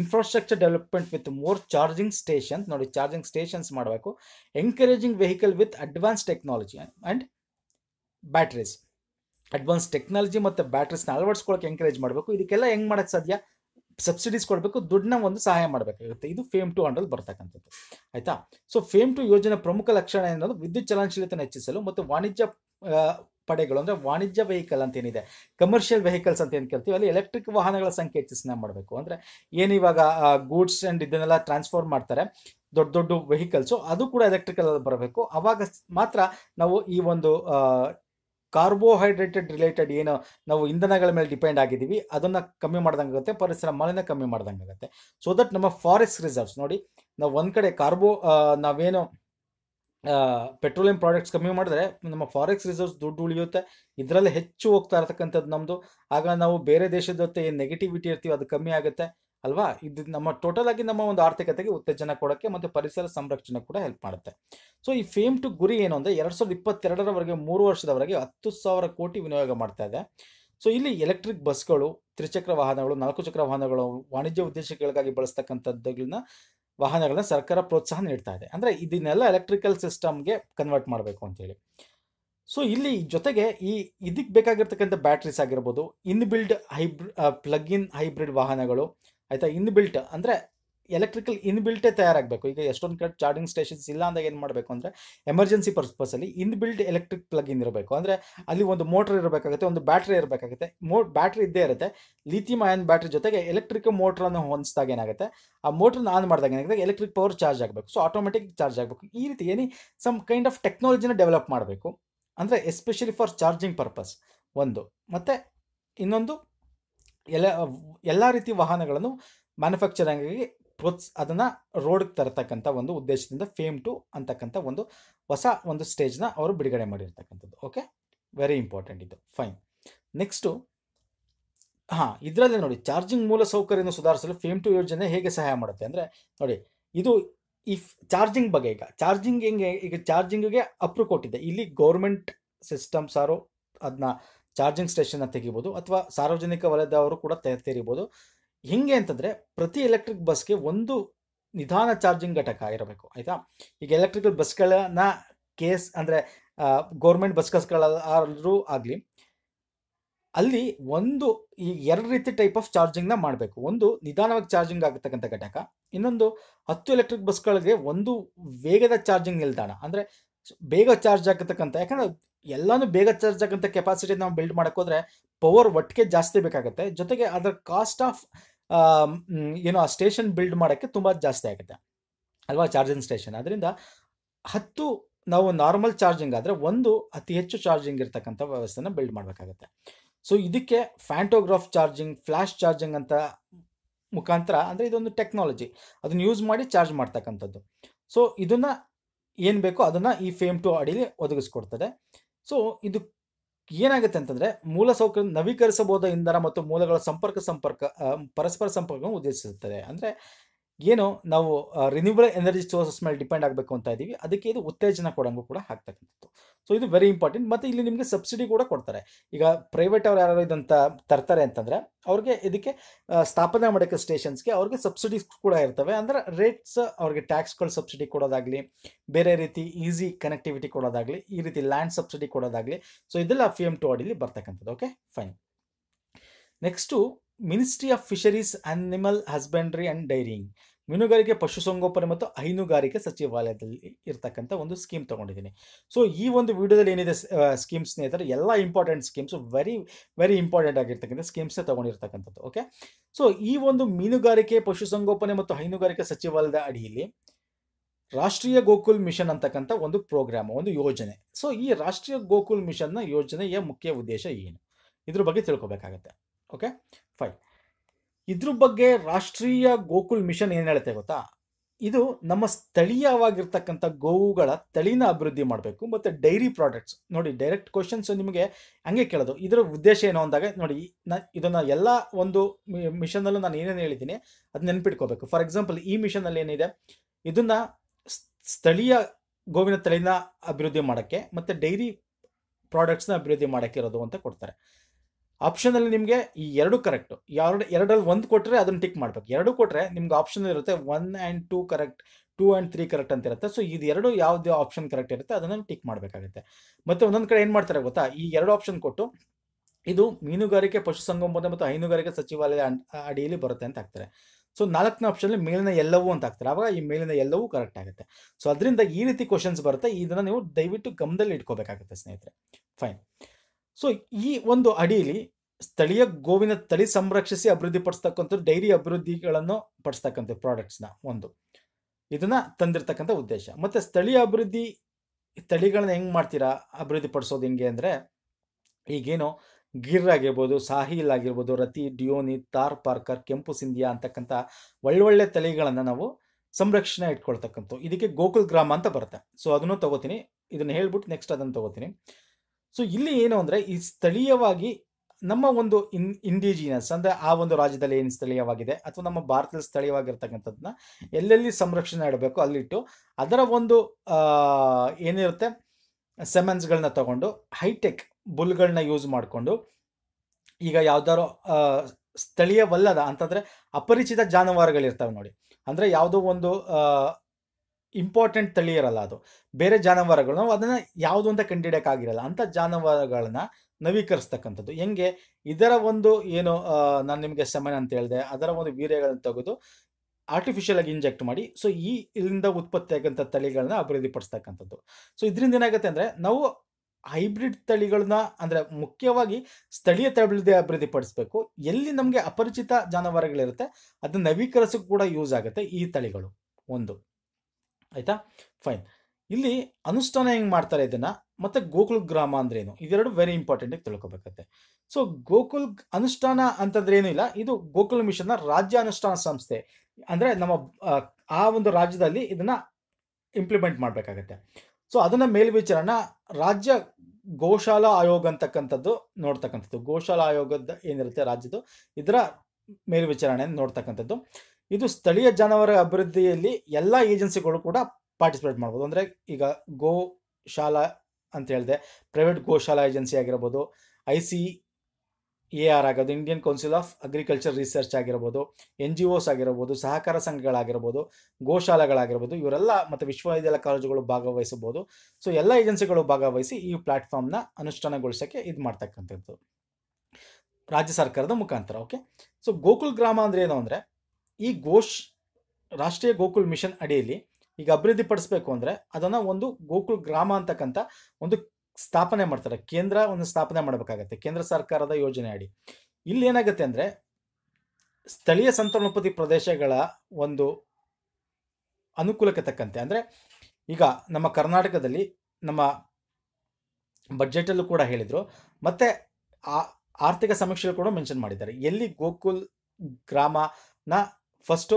infrastructure development with more charging stations. ನೋಡಿ, ಚಾರ್ಜಿಂಗ್ ಸ್ಟೇಷನ್ಸ್ ಮಾಡಬೇಕು. Encouraging vehicle with advance technology and batteries. Advance technology ಮತ್ತು ಬ್ಯಾಟ್ರೀಸ್ನ ಅಳವಡಿಸ್ಕೊಳ್ಳೋಕೆ ಎಂಕರೇಜ್ ಮಾಡಬೇಕು. ಇದಕ್ಕೆಲ್ಲ ಹೆಂಗೆ ಮಾಡೋಕ್ಕೆ ಸಾಧ್ಯ, ಸಬ್ಸಿಡೀಸ್ ಕೊಡಬೇಕು, ದುಡ್ಡನ್ನ ಒಂದು ಸಹಾಯ ಮಾಡಬೇಕಾಗುತ್ತೆ. ಇದು ಫೇಮ್ 2 ಅಂಡರ್ ಬರ್ತಕ್ಕಂಥದ್ದು, ಆಯಿತಾ. ಸೊ ಫೇಮ್ 2 ಯೋಜನೆ ಪ್ರಮುಖ ಲಕ್ಷಣ ಏನಂದ್ರೆ, ವಿದ್ಯುತ್ ಚಲನಶೀಲತೆಯನ್ನು ಹೆಚ್ಚಿಸಲು ಮತ್ತು ವಾಣಿಜ್ಯ ಪಡೆಗಳು ಅಂದರೆ ವಾಣಿಜ್ಯ ವೆಹಿಕಲ್ ಅಂತ ಏನಿದೆ, ಕಮರ್ಷಿಯಲ್ ವೆಹಿಕಲ್ಸ್ ಅಂತ ಏನು ಕೇಳ್ತೀವಿ, ಅಲ್ಲಿ ಎಲೆಕ್ಟ್ರಿಕ್ ವಾಹನಗಳ ಸಂಖ್ಯೆ ಹೆಚ್ಚಿಸನ್ನ ಮಾಡಬೇಕು. ಅಂದರೆ ಏನು ಇವಾಗ ಗೂಡ್ಸ್ ಆ್ಯಂಡ್ ಇದನ್ನೆಲ್ಲ ಟ್ರಾನ್ಸ್ಫರ್ ಮಾಡ್ತಾರೆ, ದೊಡ್ಡ ದೊಡ್ಡ ವೆಹಿಕಲ್ಸು, ಅದು ಕೂಡ ಎಲೆಕ್ಟ್ರಿಕಲ್ ಬರಬೇಕು. ಆವಾಗ ಮಾತ್ರ ನಾವು ಈ ಒಂದು ಕಾರ್ಬೋಹೈಡ್ರೇಟೆಡ್ ರಿಲೇಟೆಡ್ ಏನು ನಾವು ಇಂಧನಗಳ ಮೇಲೆ ಡಿಪೆಂಡ್ ಆಗಿದ್ದೀವಿ ಅದನ್ನು ಕಮ್ಮಿ ಮಾಡ್ದಂಗೆ ಆಗುತ್ತೆ, ಪರಿಸರ ಮಾಲಿನ್ಯ ಕಮ್ಮಿ ಮಾಡ್ದಂಗೆ ಆಗುತ್ತೆ. ಸೊ ದಟ್ ನಮ್ಮ ಫಾರೆಸ್ಟ್ ರಿಸರ್ವ್ಸ್, ನೋಡಿ, ನಾವು ಒಂದು ಕಡೆ ನಾವೇನು ಪೆಟ್ರೋಲಿಯಂ ಪ್ರಾಡಕ್ಟ್ಸ್ ಕಮ್ಮಿ ಮಾಡಿದ್ರೆ ನಮ್ಮ ಫಾರೆಸ್ಟ್ ರಿಸರ್ವ್ಸ್ ದುಡ್ಡು ಉಳಿಯುತ್ತೆ, ಇದರಲ್ಲಿ ಹೆಚ್ಚು ಹೋಗ್ತಾ ಇರತಕ್ಕಂಥದ್ದು ನಮ್ಮದು. ಆಗ ನಾವು ಬೇರೆ ದೇಶದ ಜೊತೆ ಏನು ನೆಗೆಟಿವಿಟಿ ಇರ್ತೀವಿ ಅದು ಕಮ್ಮಿ ಆಗುತ್ತೆ ಅಲ್ವಾ. ಇದು ನಮ್ಮ ಟೋಟಲ್ ಆಗಿ ನಮ್ಮ ಒಂದು ಆರ್ಥಿಕತೆಗೆ ಉತ್ತೇಜನ ಕೊಡೋಕ್ಕೆ ಮತ್ತು ಪರಿಸರ ಸಂರಕ್ಷಣೆ ಕೂಡ ಹೆಲ್ಪ್ ಮಾಡುತ್ತೆ. ಸೊ ಈ ಫೇಮ್ 2 ಗುರಿ ಏನು ಅಂದರೆ, 2022ರವರೆಗೆ 3 ವರ್ಷದವರೆಗೆ 10,000 ಕೋಟಿ ವಿನಿಯೋಗ ಮಾಡ್ತಾ ಇದೆ. ಸೊ ಇಲ್ಲಿ ಎಲೆಕ್ಟ್ರಿಕ್ ಬಸ್ಗಳು, ತ್ರಿಚಕ್ರ ವಾಹನಗಳು, 4 ಚಕ್ರ ವಾಹನಗಳು, ವಾಣಿಜ್ಯ ಉದ್ದೇಶಗಳಿಗಾಗಿ ಬಳಸ್ತಕ್ಕಂಥದ್ದನ್ನ ವಾಹನಗಳನ್ನ ಸರ್ಕಾರ ಪ್ರೋತ್ಸಾಹ ನೀಡ್ತಾ ಇದೆ. ಅಂದರೆ ಇದನ್ನೆಲ್ಲ ಎಲೆಕ್ಟ್ರಿಕಲ್ ಸಿಸ್ಟಮ್ಗೆ ಕನ್ವರ್ಟ್ ಮಾಡಬೇಕು ಅಂತೇಳಿ. ಸೊ ಇಲ್ಲಿ ಜೊತೆಗೆ ಇದಕ್ಕೆ ಬೇಕಾಗಿರ್ತಕ್ಕಂಥ ಬ್ಯಾಟ್ರೀಸ್ ಆಗಿರ್ಬೋದು, ಇನ್ಬಿಲ್ಡ್ ಪ್ಲಗ್ ಇನ್ ಹೈಬ್ರಿಡ್ ವಾಹನಗಳು, ಆಯಿತಾ. ಇನ್ಬಿಲ್ಟ್ ಅಂದರೆ ಎಲೆಕ್ಟ್ರಿಕಲ್ ಇನ್ಬಿಲ್ಟೇ ತಯಾರಾಗಬೇಕು. ಈಗ ಎಷ್ಟೊಂದು ಕಡೆ ಚಾರ್ಜಿಂಗ್ ಸ್ಟೇಷನ್ಸ್ ಇಲ್ಲ ಅಂದಾಗ ಏನು ಮಾಡಬೇಕು ಅಂದರೆ, ಎಮರ್ಜೆನ್ಸಿ ಪರ್ಪಸಲ್ಲಿ ಇನ್ಬಿಲ್ಟ್ ಎಲೆಕ್ಟ್ರಿಕ್ ಪ್ಲಗ್ ಇನ್ ಇರಬೇಕು. ಅಂದರೆ ಅಲ್ಲಿ ಒಂದು ಮೋಟ್ರ್ ಇರಬೇಕಾಗುತ್ತೆ, ಒಂದು ಬ್ಯಾಟ್ರಿ ಇರಬೇಕಾಗುತ್ತೆ. ಬ್ಯಾಟ್ರಿ ಇದ್ದೇ ಇರುತ್ತೆ. ಲಿಥಿಯಂ ಅಯಾನ್ ಬ್ಯಾಟ್ರಿ ಜೊತೆಗೆ ಎಲೆಕ್ಟ್ರಿಕ್ ಮೋಟ್ರನ್ನು ಹೊಂದಿಸಿದಾಗ ಏನಾಗುತ್ತೆ, ಆ ಮೋಟ್ರನ್ನ ಆನ್ ಮಾಡಿದಾಗ ಏನಾಗುತ್ತೆ, ಎಲೆಕ್ಟ್ರಿಕ್ ಪವರ್ ಚಾರ್ಜ್ ಆಗಬೇಕು. ಸೊ ಆಟೋಮೆಟಿಕ್ ಚಾರ್ಜ್ ಆಗಬೇಕು. ಈ ರೀತಿ ಸಮ್ ಕೈಂಡ್ ಆಫ್ ಟೆಕ್ನಾಲಜಿನ ಡೆವಲಪ್ ಮಾಡಬೇಕು. ಅಂದರೆ ಎಸ್ಪೆಷಲಿ ಫಾರ್ ಚಾರ್ಜಿಂಗ್ ಪರ್ಪಸ್ ಒಂದು, ಮತ್ತು ಇನ್ನೊಂದು ಎಲ್ಲ ರೀತಿ ವಾಹನಗಳನ್ನು ಮ್ಯಾನುಫ್ಯಾಕ್ಚರಿಂಗಿಗೆ ಅದನ್ನು ರೋಡ್ಗೆ ತರತಕ್ಕಂಥ ಒಂದು ಉದ್ದೇಶದಿಂದ ಫೇಮ್ 2 ಅಂತಕ್ಕಂಥ ಒಂದು ಹೊಸ ಒಂದು ಸ್ಟೇಜ್ನ ಅವರು ಬಿಡುಗಡೆ ಮಾಡಿರ್ತಕ್ಕಂಥದ್ದು. ಓಕೆ, ವೆರಿ ಇಂಪಾರ್ಟೆಂಟ್ ಇದು. ಫೈನ್, ನೆಕ್ಸ್ಟು ಇದರಲ್ಲಿ ನೋಡಿ, ಚಾರ್ಜಿಂಗ್ ಮೂಲ ಸೌಕರ್ಯವನ್ನು ಸುಧಾರಿಸಲು ಫೇಮ್ 2 ಯೋಜನೆ ಹೇಗೆ ಸಹಾಯ ಮಾಡುತ್ತೆ ಅಂದರೆ, ನೋಡಿ, ಇದು ಈ ಚಾರ್ಜಿಂಗ್ ಬಗ್ಗೆ. ಈಗ ಚಾರ್ಜಿಂಗ್ ಹೆಂಗೆ, ಈಗ ಚಾರ್ಜಿಂಗಿಗೆ ಅಪ್ರೂವ್ ಕೊಟ್ಟಿದೆ. ಇಲ್ಲಿ ಗೌರ್ಮೆಂಟ್ ಸಿಸ್ಟಮ್ಸ್ ಅವರು ಅದನ್ನ ಚಾರ್ಜಿಂಗ್ ಸ್ಟೇಷನ್ನ ತೆಗಿಬೋದು, ಅಥವಾ ಸಾರ್ವಜನಿಕ ವಲಯದವರು ಕೂಡ ತೆರಿಬೋದು. ಹೆಂಗೆ ಅಂತಂದರೆ, ಪ್ರತಿ ಎಲೆಕ್ಟ್ರಿಕ್ ಬಸ್ಗೆ ಒಂದು ನಿಧಾನ ಚಾರ್ಜಿಂಗ್ ಘಟಕ ಇರಬೇಕು, ಆಯಿತಾ. ಈಗ ಎಲೆಕ್ಟ್ರಿಕಲ್ ಬಸ್ಗಳನ್ನ ಕೇಸ್ ಅಂದರೆ ಗೌರ್ಮೆಂಟ್ ಬಸ್ಗಳಾದರೂ ಆಗಲಿ, ಅಲ್ಲಿ ಒಂದು ಈ 2 ರೀತಿ ಟೈಪ್ ಆಫ್ ಚಾರ್ಜಿಂಗ್ನ ಮಾಡಬೇಕು. ಒಂದು ನಿಧಾನವಾಗಿ ಚಾರ್ಜಿಂಗ್ ಆಗತಕ್ಕಂಥ ಘಟಕ, ಇನ್ನೊಂದು 10 ಎಲೆಕ್ಟ್ರಿಕ್ ಬಸ್ಗಳಿಗೆ ಒಂದು ವೇಗದ ಚಾರ್ಜಿಂಗ್ ನಿಲ್ದಾಣ. ಅಂದರೆ ಬೇಗ ಚಾರ್ಜ್ ಆಗ್ತಕ್ಕಂಥ, ಯಾಕಂದರೆ ಎಲ್ಲನೂ ಬೇಗ ಚಾರ್ಜ್ ಆಗಂಥ ಕೆಪಾಸಿಟಿ ನಾವು ಬಿಲ್ಡ್ ಮಾಡೋಕ್ಕೋದ್ರೆ ಪವರ್ ಒಟ್ಟಿಗೆ ಜಾಸ್ತಿ ಬೇಕಾಗುತ್ತೆ. ಜೊತೆಗೆ ಅದರ ಕಾಸ್ಟ್ ಆಫ್ ಆ ಸ್ಟೇಷನ್ ಬಿಲ್ಡ್ ಮಾಡೋಕ್ಕೆ ತುಂಬ ಜಾಸ್ತಿ ಆಗುತ್ತೆ ಅಲ್ವಾ, ಚಾರ್ಜಿಂಗ್ ಸ್ಟೇಷನ್. ಅದರಿಂದ 10 ನಾವು ನಾರ್ಮಲ್ ಚಾರ್ಜಿಂಗ್ ಆದರೆ ಒಂದು ಅತಿ ಹೆಚ್ಚು ಚಾರ್ಜಿಂಗ್ ಇರ್ತಕ್ಕಂಥ ವ್ಯವಸ್ಥೆನ ಬಿಲ್ಡ್ ಮಾಡಬೇಕಾಗುತ್ತೆ. ಸೊ ಇದಕ್ಕೆ ಫ್ಯಾಂಟೋಗ್ರಾಫ್ ಚಾರ್ಜಿಂಗ್, ಫ್ಲ್ಯಾಶ್ ಚಾರ್ಜಿಂಗ್ ಅಂತ ಮುಖಾಂತರ, ಅಂದರೆ ಇದೊಂದು ಟೆಕ್ನಾಲಜಿ, ಅದನ್ನು ಯೂಸ್ ಮಾಡಿ ಚಾರ್ಜ್ ಮಾಡ್ತಕ್ಕಂಥದ್ದು. ಸೊ ಇದನ್ನು ಏನು ಬೇಕೋ ಅದನ್ನು ಈ ಫೇಮ್ 2 ಅಡಿಯಲ್ಲಿ ಒದಗಿಸ್ಕೊಡ್ತದೆ. ಸೊ ಇದು ಏನಾಗುತ್ತೆ ಅಂತಂದರೆ, ಮೂಲಸೌಕರ್ಯ ನವೀಕರಿಸಬಹುದಾದ ಇಂಧನ ಮತ್ತು ಮೂಲಗಳ ಪರಸ್ಪರ ಸಂಪರ್ಕವನ್ನು ಉದ್ದೇಶಿಸುತ್ತದೆ. ಅಂದರೆ ಏನು, ನಾವು ರಿನ್ಯೂಬಲ್ ಎನರ್ಜಿ ಸೋರ್ಸಸ್ ಮೇಲೆ ಡಿಪೆಂಡ್ ಆಗಬೇಕು ಅಂತ ಇದ್ದೀವಿ, ಅದಕ್ಕೆ ಇದು ಉತ್ತೇಜನ ಕೊಡೋಂಗೂ ಕೂಡ ಆಗ್ತಕ್ಕಂಥದ್ದು. ಸೊ ಇದು ವೆರಿ ಇಂಪಾರ್ಟೆಂಟ್. ಮತ್ತು ಇಲ್ಲಿ ನಿಮಗೆ ಸಬ್ಸಿಡಿ ಕೂಡ ಕೊಡ್ತಾರೆ. ಈಗ ಪ್ರೈವೇಟ್ ಅವ್ರು ಯಾರು ಇದಂತ ತರ್ತಾರೆ ಅಂತಂದರೆ, ಅವ್ರಿಗೆ ಇದಕ್ಕೆ ಸ್ಥಾಪನೆ ಮಾಡೋಕ್ಕೆ ಸ್ಟೇಷನ್ಸ್ಗೆ ಅವ್ರಿಗೆ ಸಬ್ಸಿಡೀಸ್ ಕೂಡ ಇರ್ತವೆ. ಅಂದರೆ ರೇಟ್ಸ್ ಅವ್ರಿಗೆ ಟ್ಯಾಕ್ಸ್ಗಳು ಸಬ್ಸಿಡಿ ಕೊಡೋದಾಗಲಿ, ಬೇರೆ ರೀತಿ ಈಸಿ ಕನೆಕ್ಟಿವಿಟಿ ಕೊಡೋದಾಗಲಿ, ಈ ರೀತಿ ಲ್ಯಾಂಡ್ ಸಬ್ಸಿಡಿ ಕೊಡೋದಾಗಲಿ. ಸೊ ಇದೆಲ್ಲ ಫೇಮ್ 2 ಅಡಿಯಲ್ಲಿ ಬರ್ತಕ್ಕಂಥದ್ದು. Okay, fine. Next ministry of fisheries, animal husbandry and dairying, ಮೀನುಗಾರಿಕೆ, ಪಶುಸಂಗೋಪನೆ ಮತ್ತು ಹೈನುಗಾರಿಕೆ ಸಚಿವಾಲಯದಲ್ಲಿ ಇರ್ತಕ್ಕಂಥ ಒಂದು ಸ್ಕೀಮ್ ತೊಗೊಂಡಿದ್ದೀನಿ. ಸೊ ಈ ಒಂದು ವಿಡಿಯೋದಲ್ಲಿ ಏನಿದೆ ಸ್ಕೀಮ್ಸ್ ಸ್ನೇಹಿತರೆ, ಎಲ್ಲ important schemes, very very important ಆಗಿರ್ತಕ್ಕಂಥ ಸ್ಕೀಮ್ಸ್ನ ತೊಗೊಂಡಿರ್ತಕ್ಕಂಥದ್ದು. ಓಕೆ, ಸೊ ಈ ಒಂದು ಮೀನುಗಾರಿಕೆ, ಪಶುಸಂಗೋಪನೆ ಮತ್ತು ಹೈನುಗಾರಿಕೆ ಸಚಿವಾಲಯದ ಅಡಿಯಲ್ಲಿ ರಾಷ್ಟ್ರೀಯ ಗೋಕುಲ್ ಮಿಷನ್ ಅಂತಕ್ಕಂಥ ಒಂದು ಪ್ರೋಗ್ರಾಮ್, ಒಂದು ಯೋಜನೆ. ಸೊ ಈ ರಾಷ್ಟ್ರೀಯ ಗೋಕುಲ್ ಮಿಷನ್ನ ಯೋಜನೆಯ ಮುಖ್ಯ ಉದ್ದೇಶ ಏನು, ಇದ್ರ ಬಗ್ಗೆ ತಿಳ್ಕೊಬೇಕಾಗತ್ತೆ. Okay, fine. ಇದ್ರ ಬಗ್ಗೆ ರಾಷ್ಟ್ರೀಯ ಗೋಕುಲ್ ಮಿಷನ್ ಏನು ಹೇಳುತ್ತೆ ಗೊತ್ತಾ, ಇದು ನಮ್ಮ ಸ್ಥಳೀಯವಾಗಿರ್ತಕ್ಕಂಥ ಗೋವುಗಳ ತಳಿನ ಅಭಿವೃದ್ಧಿ ಮಾಡಬೇಕು ಮತ್ತು ಡೈರಿ ಪ್ರಾಡಕ್ಟ್ಸ್. ನೋಡಿ, ಡೈರೆಕ್ಟ್ ಕ್ವಶನ್ಸ್ ನಿಮಗೆ ಹಂಗೆ ಕೇಳೋದು, ಇದರ ಉದ್ದೇಶ ಏನು ಅಂದಾಗ, ನೋಡಿ, ಇದನ್ನು ಎಲ್ಲ ಒಂದು ಮಿಷನ್ನಲ್ಲೂ ನಾನು ಏನೇನು ಹೇಳಿದ್ದೀನಿ ಅದು ನೆನ್ಪಿಟ್ಕೋಬೇಕು. ಫಾರ್ ಎಕ್ಸಾಂಪಲ್, ಈ ಮಿಷನಲ್ಲಿ ಏನಿದೆ, ಇದನ್ನು ಸ್ಥಳೀಯ ಗೋವಿನ ತಳಿನ ಅಭಿವೃದ್ಧಿ ಮಾಡೋಕ್ಕೆ ಮತ್ತು ಡೈರಿ ಪ್ರಾಡಕ್ಟ್ಸ್ನ ಅಭಿವೃದ್ಧಿ ಮಾಡೋಕ್ಕಿರೋದು ಅಂತ ಕೊಡ್ತಾರೆ. ಆಪ್ಷನಲ್ಲಿ ನಿಮಗೆ ಈ ಎರಡು ಕರೆಕ್ಟು, ಎರಡರಲ್ಲಿ ಒಂದು ಕೊಟ್ಟರೆ ಅದನ್ನು ಟಿಕ್ ಮಾಡಬೇಕು. ಎರಡು ಕೊಟ್ಟರೆ ನಿಮ್ಗೆ ಆಪ್ಷನ್ ಇರುತ್ತೆ 1 and 2 ಕರೆಕ್ಟ್, 2 and 3 ಕರೆಕ್ಟ್ ಅಂತ ಇರುತ್ತೆ. ಸೊ ಇದು ಎರಡು ಯಾವ್ದು ಆಪ್ಷನ್ ಕರೆಕ್ಟ್ ಇರುತ್ತೆ ಅದನ್ನು ಟಿಕ್ ಮಾಡಬೇಕಾಗುತ್ತೆ. ಮತ್ತು ಒಂದೊಂದು ಕಡೆ ಏನು ಮಾಡ್ತಾರೆ ಗೊತ್ತಾ, ಈ ಎರಡು ಆಪ್ಷನ್ ಕೊಟ್ಟು ಇದು ಮೀನುಗಾರಿಕೆ, ಪಶುಸಂಗೋಪನೆ ಮತ್ತು ಹೈನುಗಾರಿಕೆ ಸಚಿವಾಲಯ ಅಡಿಯಲ್ಲಿ ಬರುತ್ತೆ ಅಂತ ಹಾಕ್ತಾರೆ. ಸೊ 4ನೇ ಆಪ್ಷನಲ್ಲಿ ಮೇಲಿನ ಎಲ್ಲವೂ ಅಂತ ಹಾಕ್ತಾರೆ. ಆವಾಗ ಈ ಮೇಲಿನ ಎಲ್ಲವೂ ಕರೆಕ್ಟ್ ಆಗುತ್ತೆ. ಸೊ ಅದರಿಂದ ಈ ರೀತಿ ಕ್ವಶನ್ಸ್ ಬರುತ್ತೆ. ಇದನ್ನು ನೀವು ದಯವಿಟ್ಟು ಗಮನದಲ್ಲಿ ಇಟ್ಕೋಬೇಕಾಗುತ್ತೆ ಸ್ನೇಹಿತರೆ. ಫೈನ್. ಸೊ ಈ ಒಂದು ಅಡಿಯಲ್ಲಿ ಸ್ಥಳೀಯ ಗೋವಿನ ತಳಿ ಸಂರಕ್ಷಿಸಿ ಅಭಿವೃದ್ಧಿ ಪಡಿಸ್ತಕ್ಕಂಥದ್ದು, ಡೈರಿ ಅಭಿವೃದ್ಧಿಗಳನ್ನು ಪಡಿಸ್ತಕ್ಕಂಥ ಪ್ರಾಡಕ್ಟ್ಸ್ನ ಒಂದು ಇದನ್ನು ತಂದಿರತಕ್ಕಂಥ ಉದ್ದೇಶ. ಮತ್ತು ಸ್ಥಳೀಯ ಅಭಿವೃದ್ಧಿ ತಳಿಗಳನ್ನ ಹೆಂಗೆ ಮಾಡ್ತೀರಾ, ಅಭಿವೃದ್ಧಿ ಪಡಿಸೋದು ಹೆಂಗೆ ಅಂದರೆ, ಈಗೇನು ಗಿರ್ ಆಗಿರ್ಬೋದು, ಸಾಹಿಲ್ ಆಗಿರ್ಬೋದು, ರತಿ, ಡಿಯೋನಿ, ತಾರ್ ಪಾರ್ಕರ್, ಕೆಂಪು ಸಿಂಧಿಯಾ ಅಂತಕ್ಕಂಥ ಒಳ್ಳೊಳ್ಳೆ ತಳಿಗಳನ್ನು ನಾವು ಸಂರಕ್ಷಣೆ ಇಟ್ಕೊಳ್ತಕ್ಕಂಥ, ಇದಕ್ಕೆ ಗೋಕುಲ್ ಗ್ರಾಮ ಅಂತ ಬರುತ್ತೆ. ಸೊ ಅದನ್ನು ತಗೋತೀನಿ, ಇದನ್ನು ಹೇಳ್ಬಿಟ್ಟು ನೆಕ್ಸ್ಟ್ ಅದನ್ನು ತಗೋತೀನಿ. ಸೊ ಇಲ್ಲಿ ಏನು ಅಂದರೆ, ಈ ಸ್ಥಳೀಯವಾಗಿ ನಮ್ಮ ಒಂದು ಇಂಡಿಜಿನಸ್ ಅಂದರೆ ಆ ಒಂದು ರಾಜ್ಯದಲ್ಲಿ ಏನು ಸ್ಥಳೀಯವಾಗಿದೆ ಅಥವಾ ನಮ್ಮ ಭಾರತದಲ್ಲಿ ಸ್ಥಳೀಯವಾಗಿರ್ತಕ್ಕಂಥದ್ದನ್ನ ಎಲ್ಲೆಲ್ಲಿ ಸಂರಕ್ಷಣೆ ಇಡಬೇಕು ಅಲ್ಲಿಟ್ಟು ಅದರ ಒಂದು ಏನಿರುತ್ತೆ ಸೆಮೆನ್ಸ್ಗಳನ್ನ ತಗೊಂಡು ಹೈಟೆಕ್ ಬುಲ್ಗಳನ್ನ ಯೂಸ್ ಮಾಡಿಕೊಂಡು, ಈಗ ಯಾವ್ದಾರೋ ಸ್ಥಳೀಯವಲ್ಲದ ಅಂತಂದರೆ ಅಪರಿಚಿತ ಜಾನುವಾರುಗಳಿರ್ತವೆ ನೋಡಿ, ಅಂದರೆ ಯಾವುದೋ ಒಂದು ಇಂಪಾರ್ಟೆಂಟ್ ತಳಿ ಇರಲ್ಲ, ಅದು ಬೇರೆ ಜಾನುವಾರುಗಳು, ನಾವು ಅದನ್ನು ಯಾವುದು ಅಂತ ಕಂಡುಹಿಡಿಯೋಕ್ಕಾಗಿರಲ್ಲ ಅಂಥ ಜಾನುವಾರುಗಳನ್ನ ನವೀಕರಿಸ್ತಕ್ಕಂಥದ್ದು ಹೆಂಗೆ. ಇದರ ಒಂದು ಏನು ನಾನು ನಿಮಗೆ ಸೆಮೆನ್ ಅಂತ ಹೇಳಿದೆ, ಅದರ ಒಂದು ವೀರ್ಯಗಳನ್ನು ತೆಗೆದು ಆರ್ಟಿಫಿಷಿಯಲ್ ಆಗಿ ಇಂಜೆಕ್ಟ್ ಮಾಡಿ, ಸೊ ಈ ಇಲ್ಲಿಂದ ಉತ್ಪತ್ತಿಯಾಗಂಥ ತಳಿಗಳನ್ನ ಅಭಿವೃದ್ಧಿ ಪಡಿಸ್ತಕ್ಕಂಥದ್ದು. ಸೊ ಇದರಿಂದ ಏನಾಗುತ್ತೆ ಅಂದರೆ, ನಾವು ಹೈಬ್ರಿಡ್ ತಳಿಗಳನ್ನ ಅಂದರೆ ಮುಖ್ಯವಾಗಿ ಸ್ಥಳೀಯ ತಳಿಗಳನ್ನ ಅಭಿವೃದ್ಧಿ ಪಡಿಸಬೇಕು. ಎಲ್ಲಿ ನಮಗೆ ಅಪರಿಚಿತ ಜಾನುವಾರುಗಳಿರುತ್ತೆ ಅದನ್ನ ನವೀಕರಿಸೋಕೆ ಕೂಡ ಯೂಸ್ ಆಗುತ್ತೆ ಈ ತಳಿಗಳು ಒಂದು, ಆಯಿತಾ. ಫೈನ್. ಇಲ್ಲಿ ಅನುಷ್ಠಾನ ಹೆಂಗೆ ಮಾಡ್ತಾರೆ ಇದನ್ನು ಮತ್ತು ಗೋಕುಲ್ ಗ್ರಾಮ ಅಂದರೆ ಏನು, ಇದೆರಡು ವೆರಿ ಇಂಪಾರ್ಟೆಂಟಾಗಿ ತಿಳ್ಕೊಬೇಕಾಗತ್ತೆ. ಸೊ ಗೋಕುಲ್ ಅನುಷ್ಠಾನ ಅಂತಂದ್ರೆ ಏನೂ ಇಲ್ಲ, ಇದು ಗೋಕುಲ್ ಮಿಷನ್ನ ರಾಜ್ಯ ಅನುಷ್ಠಾನ ಸಂಸ್ಥೆ, ಅಂದರೆ ನಮ್ಮ ಆ ಒಂದು ರಾಜ್ಯದಲ್ಲಿ ಇದನ್ನು ಇಂಪ್ಲಿಮೆಂಟ್ ಮಾಡಬೇಕಾಗತ್ತೆ. ಸೊ ಅದನ್ನು ಮೇಲ್ವಿಚಾರಣಾ ರಾಜ್ಯ ಗೋಶಾಲಾ ಆಯೋಗ ಅಂತಕ್ಕಂಥದ್ದು ನೋಡ್ತಕ್ಕಂಥದ್ದು, ಗೋಶಾಲಾ ಆಯೋಗದ ಏನಿರುತ್ತೆ ರಾಜ್ಯದ್ದು ಇದರ ಮೇಲ್ವಿಚಾರಣೆ ನೋಡ್ತಕ್ಕಂಥದ್ದು. ಇದು ಸ್ಥಳೀಯ ಜಾನುವಾರು ಅಭಿವೃದ್ಧಿಯಲ್ಲಿ ಎಲ್ಲ ಏಜೆನ್ಸಿಗಳು ಕೂಡ ಪಾರ್ಟಿಸಿಪೇಟ್ ಮಾಡ್ಬೋದು. ಅಂದರೆ ಈಗ ಗೋಶಾಲಾ ಅಂತ ಹೇಳಿದೆ, ಪ್ರೈವೇಟ್ ಗೋಶಾಲಾ ಏಜೆನ್ಸಿ ಆಗಿರ್ಬೋದು, ICAR ಆಗೋದು Indian council of agriculture research ಆಗಿರ್ಬೋದು, NGOs ಆಗಿರ್ಬೋದು, ಸಹಕಾರ ಸಂಘಗಳಾಗಿರ್ಬೋದು, ಗೋಶಾಲೆಗಳಾಗಿರ್ಬೋದು, ಇವರೆಲ್ಲ ಮತ್ತು ವಿಶ್ವವಿದ್ಯಾಲಯ ಕಾಲೇಜುಗಳು ಭಾಗವಹಿಸಬಹುದು. ಸೊ ಎಲ್ಲ ಏಜೆನ್ಸಿಗಳು ಭಾಗವಹಿಸಿ ಈ ಪ್ಲಾಟ್ಫಾರ್ಮ್ನ ಅನುಷ್ಠಾನಗೊಳಿಸೋಕ್ಕೆ ಇದು ಮಾಡ್ತಕ್ಕಂಥದ್ದು ರಾಜ್ಯ ಸರ್ಕಾರದ ಮುಖಾಂತರ. ಓಕೆ. ಸೊ ಗೋಕುಲ್ ಗ್ರಾಮ ಅಂದರೆ ಏನು ಅಂದರೆ, ಈ ರಾಷ್ಟ್ರೀಯ ಗೋಕುಲ್ ಮಿಷನ್ ಅಡಿಯಲ್ಲಿ ಈಗ ಅಭಿವೃದ್ಧಿ ಪಡಿಸಬೇಕು ಅಂದರೆ ಅದನ್ನು ಒಂದು ಗೋಕುಲ್ ಗ್ರಾಮ ಅಂತಕ್ಕಂಥ ಒಂದು ಸ್ಥಾಪನೆ ಮಾಡ್ತಾರೆ. ಕೇಂದ್ರ ಒಂದು ಸ್ಥಾಪನೆ ಮಾಡಬೇಕಾಗತ್ತೆ, ಕೇಂದ್ರ ಸರ್ಕಾರದ ಯೋಜನೆ ಅಡಿ. ಇಲ್ಲಿ ಏನಾಗುತ್ತೆ ಅಂದರೆ, ಸ್ಥಳೀಯ ಸಂತಾನೋತ್ಪತ್ತಿ ಪ್ರದೇಶಗಳ ಒಂದು ಅನುಕೂಲಕ್ಕೆ ತಕ್ಕಂತೆ, ಅಂದರೆ ಈಗ ನಮ್ಮ ಕರ್ನಾಟಕದಲ್ಲಿ ನಮ್ಮ ಬಜೆಟಲ್ಲೂ ಕೂಡ ಹೇಳಿದರು, ಮತ್ತು ಆರ್ಥಿಕ ಸಮೀಕ್ಷೆಯಲ್ಲಿ ಕೂಡ ಮೆನ್ಷನ್ ಮಾಡಿದ್ದಾರೆ, ಎಲ್ಲಿ ಗೋಕುಲ್ ಗ್ರಾಮನ ಫಸ್ಟು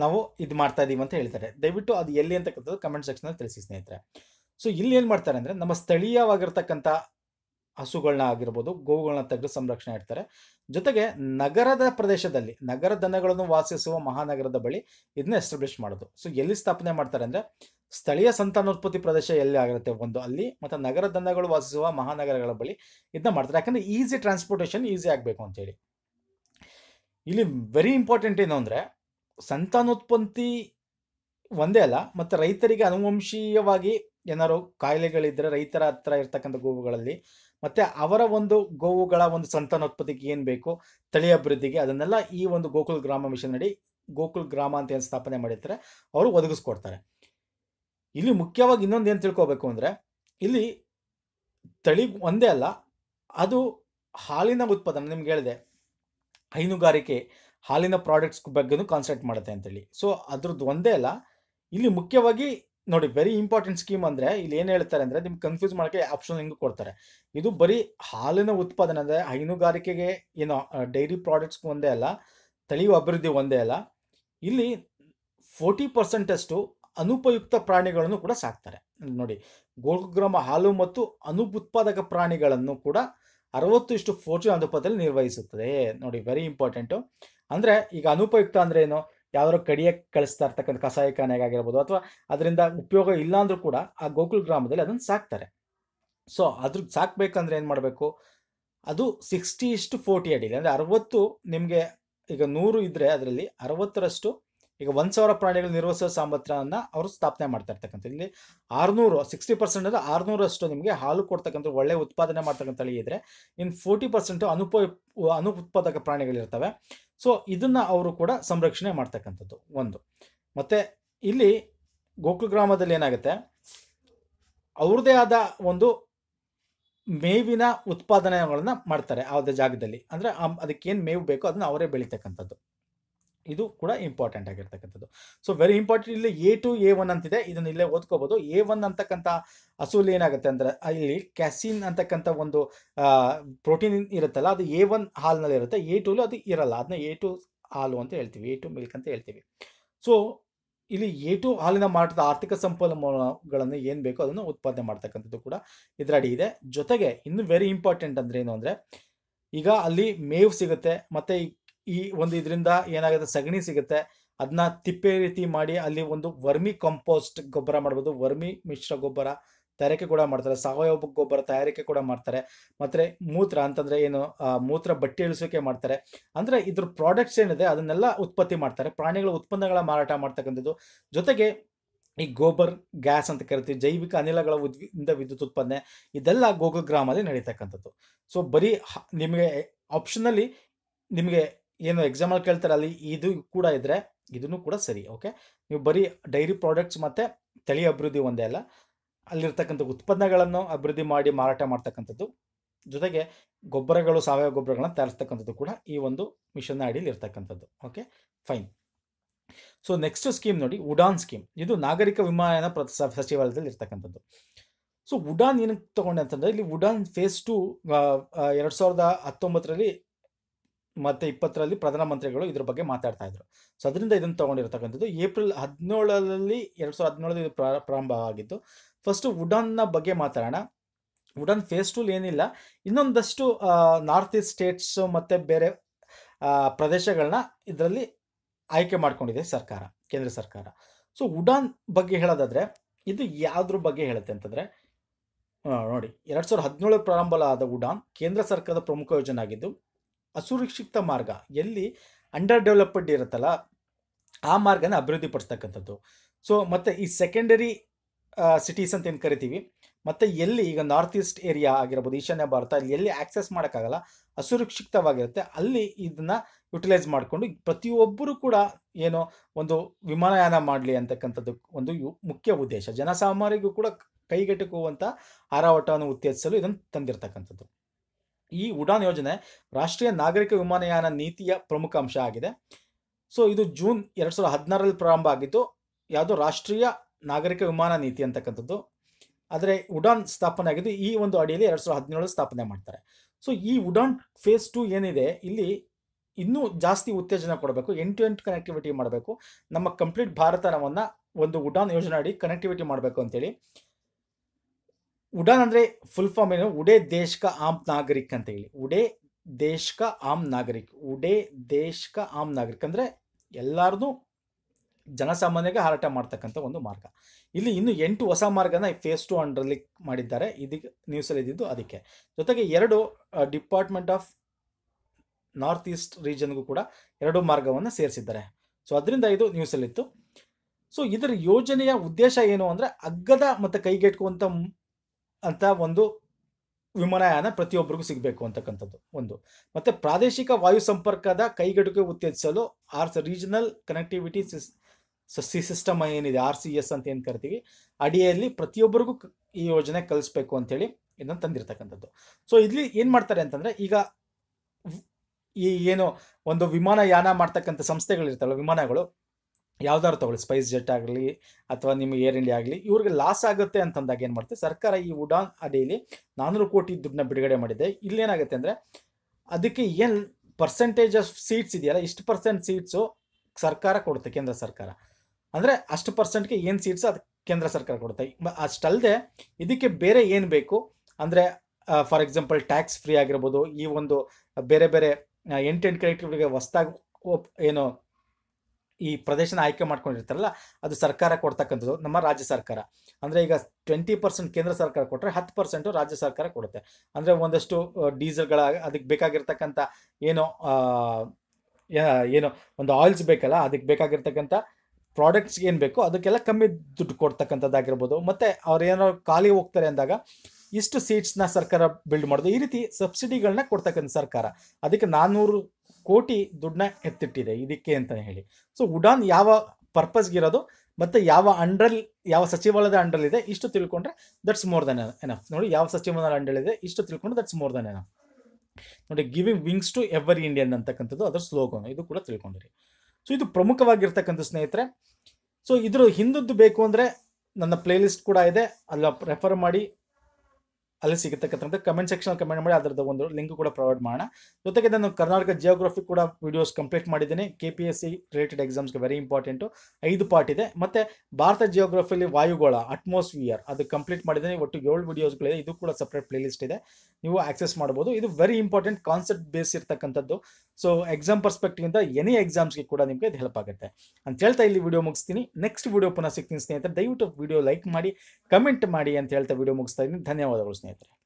ನಾವು ಇದು ಮಾಡ್ತಾ ಇದ್ದೀವಿ ಅಂತ ಹೇಳ್ತಾರೆ. ದಯವಿಟ್ಟು ಅದು ಎಲ್ಲಿ ಅಂತಕ್ಕಂಥದ್ದು ಕಮೆಂಟ್ ಸೆಕ್ಷನಲ್ಲಿ ತಿಳಿಸಿ ಸ್ನೇಹಿತರೆ. ಸೊ ಇಲ್ಲಿ ಏನು ಮಾಡ್ತಾರೆ ಅಂದರೆ, ನಮ್ಮ ಸ್ಥಳೀಯವಾಗಿರ್ತಕ್ಕಂಥ ಹಸುಗಳನ್ನ ಆಗಿರ್ಬೋದು, ಗೋವುಗಳನ್ನ ತೆಗೆದು ಸಂರಕ್ಷಣೆ ಇಡ್ತಾರೆ. ಜೊತೆಗೆ ನಗರದ ಪ್ರದೇಶದಲ್ಲಿ ನಗರ ದನಗಳನ್ನು ವಾಸಿಸುವ ಮಹಾನಗರದ ಬಳಿ ಇದನ್ನ ಎಸ್ಟಾಬ್ಲಿಷ್ ಮಾಡೋದು. ಸೊ ಎಲ್ಲಿ ಸ್ಥಾಪನೆ ಮಾಡ್ತಾರೆ ಅಂದರೆ, ಸ್ಥಳೀಯ ಸಂತಾನೋತ್ಪತ್ತಿ ಪ್ರದೇಶ ಎಲ್ಲಿ ಆಗಿರುತ್ತೆ ಒಂದು ಅಲ್ಲಿ, ಮತ್ತು ನಗರ ದನಗಳು ವಾಸಿಸುವ ಮಹಾನಗರಗಳ ಬಳಿ ಇದನ್ನ ಮಾಡ್ತಾರೆ. ಯಾಕಂದರೆ ಈಸಿ ಟ್ರಾನ್ಸ್ಪೋರ್ಟೇಷನ್ ಈಸಿ ಆಗಬೇಕು ಅಂತೇಳಿ. ಇಲ್ಲಿ ವೆರಿ ಇಂಪಾರ್ಟೆಂಟ್ ಏನು ಅಂದರೆ, ಸಂತಾನೋತ್ಪತ್ತಿ ಒಂದೇ ಅಲ್ಲ, ಮತ್ತು ರೈತರಿಗೆ ಅನುವಂಶೀಯವಾಗಿ ಏನಾದ್ರು ಕಾಯಿಲೆಗಳಿದ್ದರೆ ರೈತರ ಹತ್ರ ಇರ್ತಕ್ಕಂಥ ಗೋವುಗಳಲ್ಲಿ ಮತ್ತು ಅವರ ಒಂದು ಗೋವುಗಳ ಒಂದು ಸಂತಾನೋತ್ಪತ್ತಿಗೆ ಏನು ಬೇಕು ತಳಿ ಅಭಿವೃದ್ಧಿಗೆ ಅದನ್ನೆಲ್ಲ ಈ ಒಂದು ಗೋಕುಲ್ ಗ್ರಾಮ ಮಿಷನ್ ಅಡಿ ಗೋಕುಲ್ ಗ್ರಾಮ ಅಂತ ಏನು ಸ್ಥಾಪನೆ ಮಾಡಿರ್ತಾರೆ ಅವರು ಒದಗಿಸ್ಕೊಡ್ತಾರೆ. ಇಲ್ಲಿ ಮುಖ್ಯವಾಗಿ ಇನ್ನೊಂದು ಏನು ತಿಳ್ಕೋಬೇಕು ಅಂದರೆ, ಇಲ್ಲಿ ತಳಿ ಒಂದೇ ಅಲ್ಲ, ಅದು ಹಾಲಿನ ಉತ್ಪಾದನೆ ನಿಮ್ಗೆ ಹೇಳಿದೆ, ಹೈನುಗಾರಿಕೆ ಹಾಲಿನ ಪ್ರಾಡಕ್ಟ್ಸ್ ಬಗ್ಗೆನೂ ಕಾನ್ಸಂಟ್ರೇಟ್ ಮಾಡುತ್ತೆ ಅಂತೇಳಿ. ಸೊ ಅದ್ರದ್ದು ಒಂದೇ ಅಲ್ಲ, ಇಲ್ಲಿ ಮುಖ್ಯವಾಗಿ ನೋಡಿ ವೆರಿ ಇಂಪಾರ್ಟೆಂಟ್ ಸ್ಕೀಮ್ ಅಂದರೆ ಇಲ್ಲಿ ಏನು ಹೇಳ್ತಾರೆ ಅಂದರೆ, ನಿಮ್ಗೆ ಕನ್ಫ್ಯೂಸ್ ಮಾಡೋಕ್ಕೆ ಆಪ್ಷನ್ ಹೆಂಗೆ ಕೊಡ್ತಾರೆ, ಇದು ಬರೀ ಹಾಲಿನ ಉತ್ಪಾದನೆ ಅಂದರೆ ಹೈನುಗಾರಿಕೆಗೆ ಏನೋ ಡೈರಿ ಪ್ರಾಡಕ್ಟ್ಸ್ಗೂ ಒಂದೇ ಅಲ್ಲ, ತಳಿಯು ಅಭಿವೃದ್ಧಿ ಒಂದೇ ಅಲ್ಲ, ಇಲ್ಲಿ 40%ಅಷ್ಟು ಅನುಪಯುಕ್ತ ಪ್ರಾಣಿಗಳನ್ನು ಕೂಡ ಸಾಕ್ತಾರೆ ನೋಡಿ. ಗೋಗ್ರಾಮ ಹಾಲು ಮತ್ತು ಅನುತ್ಪಾದಕ ಪ್ರಾಣಿಗಳನ್ನು ಕೂಡ 60:40 ಅನುಪಾತದಲ್ಲಿ ನಿರ್ವಹಿಸುತ್ತದೆ ನೋಡಿ, ವೆರಿ ಇಂಪಾರ್ಟೆಂಟು. ಅಂದರೆ ಈಗ ಅನುಪಯುಕ್ತ ಅಂದರೆ ಏನು, ಯಾದರೂ ಕಡಿಯಕ್ಕೆ ಕಳಿಸ್ತಾ ಇರ್ತಕ್ಕಂಥ ಕಸಾಯ ಖಾನೆಗೆ ಆಗಿರಬಹುದು ಅಥವಾ ಅದರಿಂದ ಉಪಯೋಗ ಇಲ್ಲ ಅಂದ್ರೂ ಕೂಡ ಆ ಗೋಕುಲ್ ಗ್ರಾಮದಲ್ಲಿ ಅದನ್ನು ಸಾಕ್ತಾರೆ. ಸೊ ಅದ್ರ ಸಾಕಬೇಕಂದ್ರೆ ಏನು ಮಾಡಬೇಕು, ಅದು 60:40 ಅಡಿಲಿ ಅಂದರೆ 60 ನಿಮಗೆ ಈಗ 100 ಇದ್ದರೆ ಅದರಲ್ಲಿ 60ರಷ್ಟು ಈಗ 1000 ಪ್ರಾಣಿಗಳು ನಿರ್ವಹಿಸೋ ಸಾಮರ್ಥ್ಯವನ್ನು ಅವರು ಸ್ಥಾಪನೆ ಮಾಡ್ತಾ ಇರ್ತಕ್ಕಂಥದ್ದು. ಇಲ್ಲಿ 600 60% ಅಂದರೆ 600ರಷ್ಟು ನಿಮಗೆ ಹಾಲು ಕೊಡ್ತಕ್ಕಂಥ ಒಳ್ಳೆಯ ಉತ್ಪಾದನೆ ಮಾಡ್ತಕ್ಕಂಥ ತಳಿ ಇದ್ದರೆ ಇನ್ನು 40% ಅನುತ್ಪಾದಕ ಪ್ರಾಣಿಗಳಿರ್ತವೆ. ಸೊ ಇದನ್ನು ಅವರು ಕೂಡ ಸಂರಕ್ಷಣೆ ಮಾಡ್ತಕ್ಕಂಥದ್ದು ಒಂದು. ಮತ್ತು ಇಲ್ಲಿ ಗೋಕುಲ್ ಗ್ರಾಮದಲ್ಲಿ ಏನಾಗುತ್ತೆ, ಅವ್ರದ್ದೇ ಆದ ಒಂದು ಮೇವಿನ ಉತ್ಪಾದನೆಗಳನ್ನು ಮಾಡ್ತಾರೆ ಯಾವುದೇ ಜಾಗದಲ್ಲಿ, ಅಂದರೆ ಅದಕ್ಕೇನು ಮೇವು ಬೇಕೋ ಅದನ್ನು ಅವರೇ ಬೆಳೀತಕ್ಕಂಥದ್ದು. ಇದು ಕೂಡ ಇಂಪಾರ್ಟೆಂಟ್ ಆಗಿರ್ತಕ್ಕಂಥದ್ದು. So very important. ಇಲ್ಲಿ A2 A1 ಅಂತಿದೆ, ಇದನ್ನು ಇಲ್ಲೇ ಓದ್ಕೋಬೋದು. A1 ಅಂತಕ್ಕಂಥ ಹಸುಲಿ ಏನಾಗುತ್ತೆ ಅಂದರೆ ಇಲ್ಲಿ ಕ್ಯಾಸಿನ್ ಅಂತಕ್ಕಂಥ ಒಂದು ಪ್ರೋಟೀನ್ ಇರುತ್ತಲ್ಲ, ಅದು A1 ಹಾಲಿನಲ್ಲಿ ಇರುತ್ತೆ, A2 ಅದು ಇರಲ್ಲ, ಅದನ್ನ A2 ಹಾಲು ಅಂತ ಹೇಳ್ತೀವಿ, A2 ಮಿಲ್ಕ್ ಅಂತ ಹೇಳ್ತೀವಿ. ಸೊ ಇಲ್ಲಿ A2 ಹಾಲಿನ ಮಾರಾಟದ ಆರ್ಥಿಕ ಸಂಪನ್ಮೂಲಗಳನ್ನು ಏನು ಬೇಕೋ ಅದನ್ನು ಉತ್ಪಾದನೆ ಮಾಡ್ತಕ್ಕಂಥದ್ದು ಕೂಡ ಇದರ ಅಡಿ ಇದೆ. ಜೊತೆಗೆ ಇನ್ನೂ ವೆರಿ ಇಂಪಾರ್ಟೆಂಟ್ ಅಂದರೆ ಏನು ಅಂದರೆ, ಈಗ ಅಲ್ಲಿ ಮೇವು ಸಿಗುತ್ತೆ, ಮತ್ತು ಈ ಒಂದು ಇದರಿಂದ ಏನಾಗುತ್ತೆ ಸಗಣಿ ಸಿಗುತ್ತೆ, ಅದನ್ನ ತಿಪ್ಪೆ ರೀತಿ ಮಾಡಿ ಅಲ್ಲಿ ಒಂದು ವರ್ಮಿ ಕಾಂಪೋಸ್ಟ್ ಗೊಬ್ಬರ ಮಾಡ್ಬೋದು, ವರ್ಮಿ ಮಿಶ್ರ ಗೊಬ್ಬರ ತಯಾರಿಕೆ ಕೂಡ ಮಾಡ್ತಾರೆ, ಸಾವಯವ ಗೊಬ್ಬರ ತಯಾರಿಕೆ ಕೂಡ ಮಾಡ್ತಾರೆ, ಮತ್ತು ಮೂತ್ರ ಅಂತಂದರೆ ಏನು ಮೂತ್ರ ಬಟ್ಟೆ ಇಳಿಸೋಕೆ ಮಾಡ್ತಾರೆ. ಅಂದರೆ ಇದ್ರ ಪ್ರಾಡಕ್ಟ್ಸ್ ಏನಿದೆ ಅದನ್ನೆಲ್ಲ ಉತ್ಪತ್ತಿ ಮಾಡ್ತಾರೆ, ಪ್ರಾಣಿಗಳ ಉತ್ಪನ್ನಗಳ ಮಾರಾಟ ಮಾಡ್ತಕ್ಕಂಥದ್ದು. ಜೊತೆಗೆ ಈ ಗೋಬರ್ ಗ್ಯಾಸ್ ಅಂತ ಕರಿತೀವಿ, ಜೈವಿಕ ಅನಿಲಗಳ ವಿದ್ಯುತ್ ಉತ್ಪಾದನೆ, ಇದೆಲ್ಲ ಗೋಕುಲ್ ಗ್ರಾಮದಲ್ಲಿ ನಡೀತಕ್ಕಂಥದ್ದು. ಸೊ ಬರೀ ನಿಮಗೆ ಆಪ್ಷನಲ್ಲಿ ನಿಮಗೆ ಏನು ಎಕ್ಸಾಮಲ್ಲಿ ಕೇಳ್ತಾರೆ ಅಲ್ಲಿ ಇದು ಕೂಡ ಇದ್ದರೆ ಇದನ್ನು ಕೂಡ ಸರಿ. ಓಕೆ, ನೀವು ಬರೀ ಡೈರಿ ಪ್ರಾಡಕ್ಟ್ಸ್ ಮತ್ತು ತಳಿ ಅಭಿವೃದ್ಧಿ ಒಂದೇ ಅಲ್ಲ, ಅಲ್ಲಿರ್ತಕ್ಕಂಥ ಉತ್ಪನ್ನಗಳನ್ನು ಅಭಿವೃದ್ಧಿ ಮಾಡಿ ಮಾರಾಟ ಮಾಡ್ತಕ್ಕಂಥದ್ದು, ಜೊತೆಗೆ ಗೊಬ್ಬರಗಳು ಸಾವಯವ ಗೊಬ್ಬರಗಳನ್ನು ತಯಾರಿಸ್ತಕ್ಕಂಥದ್ದು ಕೂಡ ಈ ಒಂದು ಮಿಷನ್ ಅಡಿಯಲ್ಲಿ ಇರ್ತಕ್ಕಂಥದ್ದು. Okay, fine. So next scheme ನೋಡಿ, ಉಡಾನ್ ಸ್ಕೀಮ್. ಇದು ನಾಗರಿಕ ವಿಮಾನಯಾನ ಸಚಿವಾಲಯದಲ್ಲಿ ಇರ್ತಕ್ಕಂಥದ್ದು. ಸೊ ಉಡಾನ್ ಏನಕ್ಕೆ ತೊಗೊಂಡೆ ಅಂತಂದರೆ, ಇಲ್ಲಿ ಉಡಾನ್ phase 2 2019 ಮತ್ತು 2020 ಪ್ರಧಾನಮಂತ್ರಿಗಳು ಇದ್ರ ಬಗ್ಗೆ ಮಾತಾಡ್ತಾ ಇದ್ರು. ಸೊ ಅದರಿಂದ ಇದನ್ನು ತೊಗೊಂಡಿರ್ತಕ್ಕಂಥದ್ದು. ಏಪ್ರಿಲ್ 17 2017 ಇದು ಪ್ರಾರಂಭ ಆಗಿದ್ದು. ಫಸ್ಟು ಉಡಾನ್ನ ಬಗ್ಗೆ ಮಾತಾಡೋಣ. ಉಡಾನ್ phase 2 ಏನಿಲ್ಲ, ಇನ್ನೊಂದಷ್ಟು ನಾರ್ತ್ ಈಸ್ಟ್ ಸ್ಟೇಟ್ಸು ಮತ್ತು ಬೇರೆ ಪ್ರದೇಶಗಳನ್ನ ಇದರಲ್ಲಿ ಆಯ್ಕೆ ಮಾಡ್ಕೊಂಡಿದೆ ಸರ್ಕಾರ, ಕೇಂದ್ರ ಸರ್ಕಾರ. ಸೊ ಉಡಾನ್ ಬಗ್ಗೆ ಹೇಳೋದಾದರೆ ಇದು ಯಾವುದ್ರ ಬಗ್ಗೆ ಹೇಳುತ್ತೆ ಅಂತಂದರೆ ನೋಡಿ, 2017 ಪ್ರಾರಂಭ ಆದ ಉಡಾನ್ ಕೇಂದ್ರ ಸರ್ಕಾರದ ಪ್ರಮುಖ ಯೋಜನೆ ಆಗಿದ್ದು, ಅಸುರಕ್ಷಿತ ಮಾರ್ಗ ಎಲ್ಲಿ ಅಂಡರ್ ಡೆವಲಪ್ಡ್ ಇರುತ್ತಲ್ಲ ಆ ಮಾರ್ಗನ ಅಭಿವೃದ್ಧಿ ಪಡಿಸ್ತಕ್ಕಂಥದ್ದು. ಸೊ ಮತ್ತು ಈ ಸೆಕೆಂಡರಿ ಸಿಟೀಸ್ ಅಂತ ಏನು ಕರಿತೀವಿ, ಮತ್ತು ಎಲ್ಲಿ ಈಗ ನಾರ್ತ್ ಈಸ್ಟ್ ಏರಿಯಾ ಆಗಿರ್ಬೋದು, ಈಶಾನ್ಯ ಭಾರತ, ಅಲ್ಲಿ ಎಲ್ಲಿ ಆ್ಯಕ್ಸೆಸ್ ಮಾಡೋಕ್ಕಾಗಲ್ಲ, ಅಸುರಕ್ಷಿತವಾಗಿರುತ್ತೆ, ಅಲ್ಲಿ ಇದನ್ನು ಯುಟಿಲೈಸ್ ಮಾಡಿಕೊಂಡು ಪ್ರತಿಯೊಬ್ಬರೂ ಕೂಡ ಏನೋ ಒಂದು ವಿಮಾನಯಾನ ಮಾಡಲಿ ಅಂತಕ್ಕಂಥದ್ದು ಒಂದು ಮುಖ್ಯ ಉದ್ದೇಶ. ಜನಸಾಮಾನ್ಯರಿಗೂ ಕೂಡ ಕೈಗೆಟುಕುವಂಥ ಹಾರಾಟವನ್ನು ಉತ್ತೇಜಿಸಲು ಇದನ್ನು ತಂದಿರತಕ್ಕಂಥದ್ದು. ಈ ಉಡಾನ್ ಯೋಜನೆ ರಾಷ್ಟ್ರೀಯ ನಾಗರಿಕ ವಿಮಾನಯಾನ ನೀತಿಯ ಪ್ರಮುಖ ಅಂಶ ಆಗಿದೆ. ಸೊ ಇದು ಜೂನ್ 2016 ಪ್ರಾರಂಭ ಆಗಿದ್ದು, ಯಾವುದೋ ರಾಷ್ಟ್ರೀಯ ನಾಗರಿಕ ವಿಮಾನ ನೀತಿ ಅಂತಕ್ಕಂಥದ್ದು, ಆದರೆ ಉಡಾನ್ ಸ್ಥಾಪನೆ ಆಗಿದ್ದು ಈ ಒಂದು ಅಡಿಯಲ್ಲಿ 2017 ಸ್ಥಾಪನೆ ಮಾಡ್ತಾರೆ. ಸೊ ಈ ಉಡಾನ್ phase 2 ಏನಿದೆ, ಇಲ್ಲಿ ಇನ್ನೂ ಜಾಸ್ತಿ ಉತ್ತೇಜನ ಕೊಡಬೇಕು, end to end ಕನೆಕ್ಟಿವಿಟಿ ಮಾಡಬೇಕು, ನಮ್ಮ ಕಂಪ್ಲೀಟ್ ಭಾರತವನ್ನು ಒಂದು ಉಡಾನ್ ಯೋಜನೆ ಅಡಿ ಕನೆಕ್ಟಿವಿಟಿ ಮಾಡಬೇಕು ಅಂತೇಳಿ. ಉಡಾನ್ ಅಂದರೆ ಫುಲ್ ಫಾರ್ಮ್ ಏನು, ಉಡೇ ದೇಶ ಕಾ ಆಮ್ ನಾಗರಿಕ್ ಅಂತ ಹೇಳಿ, ಉಡೇ ದೇಶ ಕಾ ಆಮ್ ನಾಗರಿಕ್, ಉಡೇ ದೇಶ ಕಾ ಆಮ್ ನಾಗರಿಕ್ ಅಂದರೆ ಎಲ್ಲರನ್ನೂ ಜನಸಾಮಾನ್ಯರಿಗೆ ಹಾರಾಟ ಮಾಡ್ತಕ್ಕಂಥ ಒಂದು ಮಾರ್ಗ. ಇಲ್ಲಿ ಇನ್ನು 8 ಹೊಸ ಮಾರ್ಗನ phase 2 ಅಂಡರಲ್ಲಿ ಮಾಡಿದ್ದಾರೆ, ಇದಕ್ಕೆ ನ್ಯೂಸಲ್ಲಿ ಇದ್ದಿದ್ದು ಅದಕ್ಕೆ. ಜೊತೆಗೆ 2 ಡಿಪಾರ್ಟ್ಮೆಂಟ್ ಆಫ್ ನಾರ್ತ್ ಈಸ್ಟ್ ರೀಜನ್ಗೂ ಕೂಡ 2 ಮಾರ್ಗವನ್ನು ಸೇರಿಸಿದ್ದಾರೆ. ಸೊ ಅದರಿಂದ ಇದು ನ್ಯೂಸಲ್ಲಿತ್ತು. ಸೊ ಇದರ ಯೋಜನೆಯ ಉದ್ದೇಶ ಏನು ಅಂದರೆ, ಅಗ್ಗದ ಮತ್ತು ಕೈಗೆಟುಕುವಂಥ ಒಂದು ವಿಮಾನಯಾನ ಪ್ರತಿಯೊಬ್ಬರಿಗೂ ಸಿಗಬೇಕು ಅಂತಕ್ಕಂಥದ್ದು ಒಂದು. ಮತ್ತು ಪ್ರಾದೇಶಿಕ ವಾಯು ಸಂಪರ್ಕದ ಕೈಗೆಟುಕು ಉತ್ತೇಜಿಸಲು ರೀಜನಲ್ ಕನೆಕ್ಟಿವಿಟಿ ಸಿಸ್ಟಮ್ ಏನಿದೆ RCS ಅಂತ ಏನು ಕರಿತೀವಿ, ಅಡಿಯಲ್ಲಿ ಪ್ರತಿಯೊಬ್ಬರಿಗೂ ಈ ಯೋಜನೆ ಕಲಿಸ್ಬೇಕು ಅಂತೇಳಿ ಇದನ್ನು ತಂದಿರ್ತಕ್ಕಂಥದ್ದು. ಸೊ ಇಲ್ಲಿ ಏನು ಮಾಡ್ತಾರೆ ಅಂತಂದರೆ, ಈಗ ಈ ಏನು ಒಂದು ವಿಮಾನಯಾನ ಮಾಡ್ತಕ್ಕಂಥ ಸಂಸ್ಥೆಗಳಿರ್ತಲ್ಲ, ವಿಮಾನಗಳು ಯಾವ್ದಾದ್ರು ತಗೊಳ್ಳಿ, ಸ್ಪೈಸ್ ಜೆಟ್ ಆಗಲಿ ಅಥವಾ ನಿಮಗೆ ಏರ್ ಇಂಡಿಯಾ ಆಗಲಿ, ಇವ್ರಿಗೆ ಲಾಸ್ ಆಗುತ್ತೆ ಅಂತಂದಾಗ ಏನು ಮಾಡ್ತಾರೆ, ಸರ್ಕಾರ ಈ ಉಡಾನ್ ಅಡಿಯಲ್ಲಿ 400 ಕೋಟಿ ದುಡ್ಡನ್ನ ಬಿಡುಗಡೆ ಮಾಡಿದೆ. ಇಲ್ಲೇನಾಗುತ್ತೆ ಅಂದರೆ, ಅದಕ್ಕೆ ಏನು ಪರ್ಸೆಂಟೇಜ್ ಆಫ್ ಸೀಟ್ಸ್ ಇದೆಯಲ್ಲ, ಇಷ್ಟು % ಸೀಟ್ಸು ಸರ್ಕಾರ ಕೊಡುತ್ತೆ, ಕೇಂದ್ರ ಸರ್ಕಾರ. ಅಂದರೆ ಅಷ್ಟು % ಏನು ಸೀಟ್ಸು ಅದು ಕೇಂದ್ರ ಸರ್ಕಾರ ಕೊಡುತ್ತೆ. ಅಷ್ಟಲ್ಲದೆ ಇದಕ್ಕೆ ಬೇರೆ ಏನು ಬೇಕು ಅಂದರೆ, ಫಾರ್ ಎಕ್ಸಾಂಪಲ್ ಟ್ಯಾಕ್ಸ್ ಫ್ರೀ ಆಗಿರ್ಬೋದು, ಈ ಒಂದು ಬೇರೆ ಬೇರೆ end to end ಕನೆಕ್ಟಿವಿಟಿಗೆ ಹೊಸದಾಗಿ ಏನು ಈ ಪ್ರದೇಶನ ಆಯ್ಕೆ ಮಾಡ್ಕೊಂಡಿರ್ತಾರಲ್ಲ ಅದು ಸರ್ಕಾರ ಕೊಡ್ತಕ್ಕಂಥದ್ದು ನಮ್ಮ ರಾಜ್ಯ ಸರ್ಕಾರ ಅಂದ್ರೆ ಈಗ 20% ಕೇಂದ್ರ ಸರ್ಕಾರ ಕೊಟ್ಟರೆ 10% ರಾಜ್ಯ ಸರ್ಕಾರ ಕೊಡುತ್ತೆ ಅಂದ್ರೆ ಒಂದಷ್ಟು ಡೀಸೆಲ್ ಗಳ ಅದಕ್ಕೆ ಬೇಕಾಗಿರತಕ್ಕಂತ ಏನೋ ಒಂದು ಆಯಿಲ್ಸ್ ಬೇಕಲ್ಲ ಅದಕ್ಕೆ ಬೇಕಾಗಿರತಕ್ಕಂತ ಪ್ರಾಡಕ್ಟ್ಸ್ ಏನು ಬೇಕೋ ಅದಕ್ಕೆಲ್ಲ ಕಮ್ಮಿ ದುಡ್ಡು ಕೊಡ್ತಕ್ಕಂತದಾಗಿರಬಹುದು ಮತ್ತೆ ಅವರು ಏನೋ ಖಾಲಿ ಹೋಗ್ತಾರೆ ಅಂದಾಗ ಇಷ್ಟು ಸೀಟ್ಸ್ ನ ಸರ್ಕಾರ ಬಿಲ್ಡ್ ಮಾಡೋದು ಈ ರೀತಿ ಸಬ್ಸಿಡಿಗಳನ್ನ ಕೊಡ್ತಕ್ಕಂತ ಸರ್ಕಾರ ಅದಕ್ಕೆ 400 ಕೋಟಿ ದುಡ್ಡನ್ನ ಎತ್ತಿಟ್ಟಿದೆ ಇದಕ್ಕೆ ಅಂತಾನೆ ಹೇಳಿ ಸೋ ಉಡಾನ್ ಯಾವ ಪರ್ಪಸ್ ಗೆ ಇರೋದು ಮತ್ತೆ ಯಾವ ಅಂಡರ್ ಯಾವ ಸಚಿವಾಲಯದ ಅಂಡರ್ ಇದೆ ಇಷ್ಟು ತಿಳ್ಕೊಂಡ್ರೆ ದಟ್ಸ್ ಮೋರ್ ದನ್ ಎನಫ್ ನೋಡಿ ಯಾವ ಸಚಿವಾಲಯದ ಅಂಡರ್ ಇದೆ ಇಷ್ಟು ತಿಳ್ಕೊಂಡ್ರೆ ದಟ್ಸ್ ಮೋರ್ ದನ್ ಎನಫ್ ನೋಡಿ giving wings to every Indian ಅಂತಕ್ಕಂಥದ್ದು ಅದರ ಸ್ಲೋಗನ್ ಇದು ಕೂಡ ತಿಳ್ಕೊಂಡಿರಿ ಸೋ ಇದು ಪ್ರಮುಖವಾಗಿರ್ತಕ್ಕಂಥ ಸ್ನೇಹಿತರೆ ಸೋ ಇದ್ರ ಹಿಂದದ್ದು ಬೇಕು ಅಂದ್ರೆ ನನ್ನ ಪ್ಲೇಲಿಸ್ಟ್ ಕೂಡ ಇದೆ ಅಲ್ಲ ರೆಫರ್ ಮಾಡಿ ಅಲ್ಲಿ ಸಿಗತಕ್ಕಂಥ ಕಮೆಂಟ್ ಸೆಕ್ಷನ್ ಕಮೆಂಟ್ ಮಾಡಿ ಅದರದ್ದು ಒಂದು ಲಿಂಕ್ ಕೂಡ ಪ್ರೊವೈಡ್ ಮಾಡೋಣ ಜೊತೆಗೆ ನಾನು ಕರ್ನಾಟಕ ಜಿಯೋಗ್ರಫಿ ಕೂಡ ವಿಡಿಯೋಸ್ ಕಂಪ್ಲೀಟ್ ಮಾಡಿದ್ದೀನಿ KPSC ರಿಲೇಟೆಡ್ ಎಕ್ಸಾಮ್ಸ್ಗೆ ವೆರಿ ಇಂಪಾರ್ಟೆಂಟು 5 ಪಾರ್ಟ್ ಇದೆ ಮತ್ತೆ ಭಾರತ ಜಿಯೋಗ್ರಫಿಯಲ್ಲಿ ವಾಯುಗೋಳ ಅಟ್ಮಾಸ್ಫಿಯರ್ ಅದು ಕಂಪ್ಲೀಟ್ ಮಾಡಿದ್ದೀನಿ ಒಟ್ಟು 7 ವಿಡಿಯೋಸ್ಗಳಿದೆ ಇದು ಕೂಡ ಸೆಪರೇಟ್ ಪ್ಲೇಲಿಸ್ಟ್ ಇದೆ ನೀವು ಆಕ್ಸೆಸ್ ಮಾಡಬಹುದು ಇದು ವೆರಿ ಇಂಪಾರ್ಟೆಂಟ್ ಕಾನ್ಸೆಪ್ಟ್ ಬೇಸ್ ಇರತಕ್ಕಂತದ್ದು ಸೋ ಎಕ್ಸಾಮ್ ಪರ್ಸ್ಪೆಕ್ಟಿವ್ ಇಂದ ಎನಿ ಎಕ್ಸಾಮ್ಸ್ಗೆ ಕೂಡ ನಿಮಗೆ ಇದು ಹೆಲ್ಪ್ ಆಗುತ್ತೆ ಅಂತ ಹೇಳ್ತಾ ಇಲ್ಲಿ ವಿಡಿಯೋ ಮುಗಿಸ್ತೀನಿ ನೆಕ್ಸ್ಟ್ ವಿಡಿಯೋ ಪುನಃ ಸಿಗ್ತೀನಿ ಸ್ನೇಹಿತರೆ ದಯವಿಟ್ಟು ವಿಡಿಯೋ ಲೈಕ್ ಮಾಡಿ ಕಮೆಂಟ್ ಮಾಡಿ ಅಂತ ಹೇಳ್ತಾ ವಿಡಿಯೋ ಮುಗಿಸ್ತಾ ಇದ್ದೀನಿ ಧನ್ಯವಾದಗಳು ಸ್ನೇಹಿತರೆ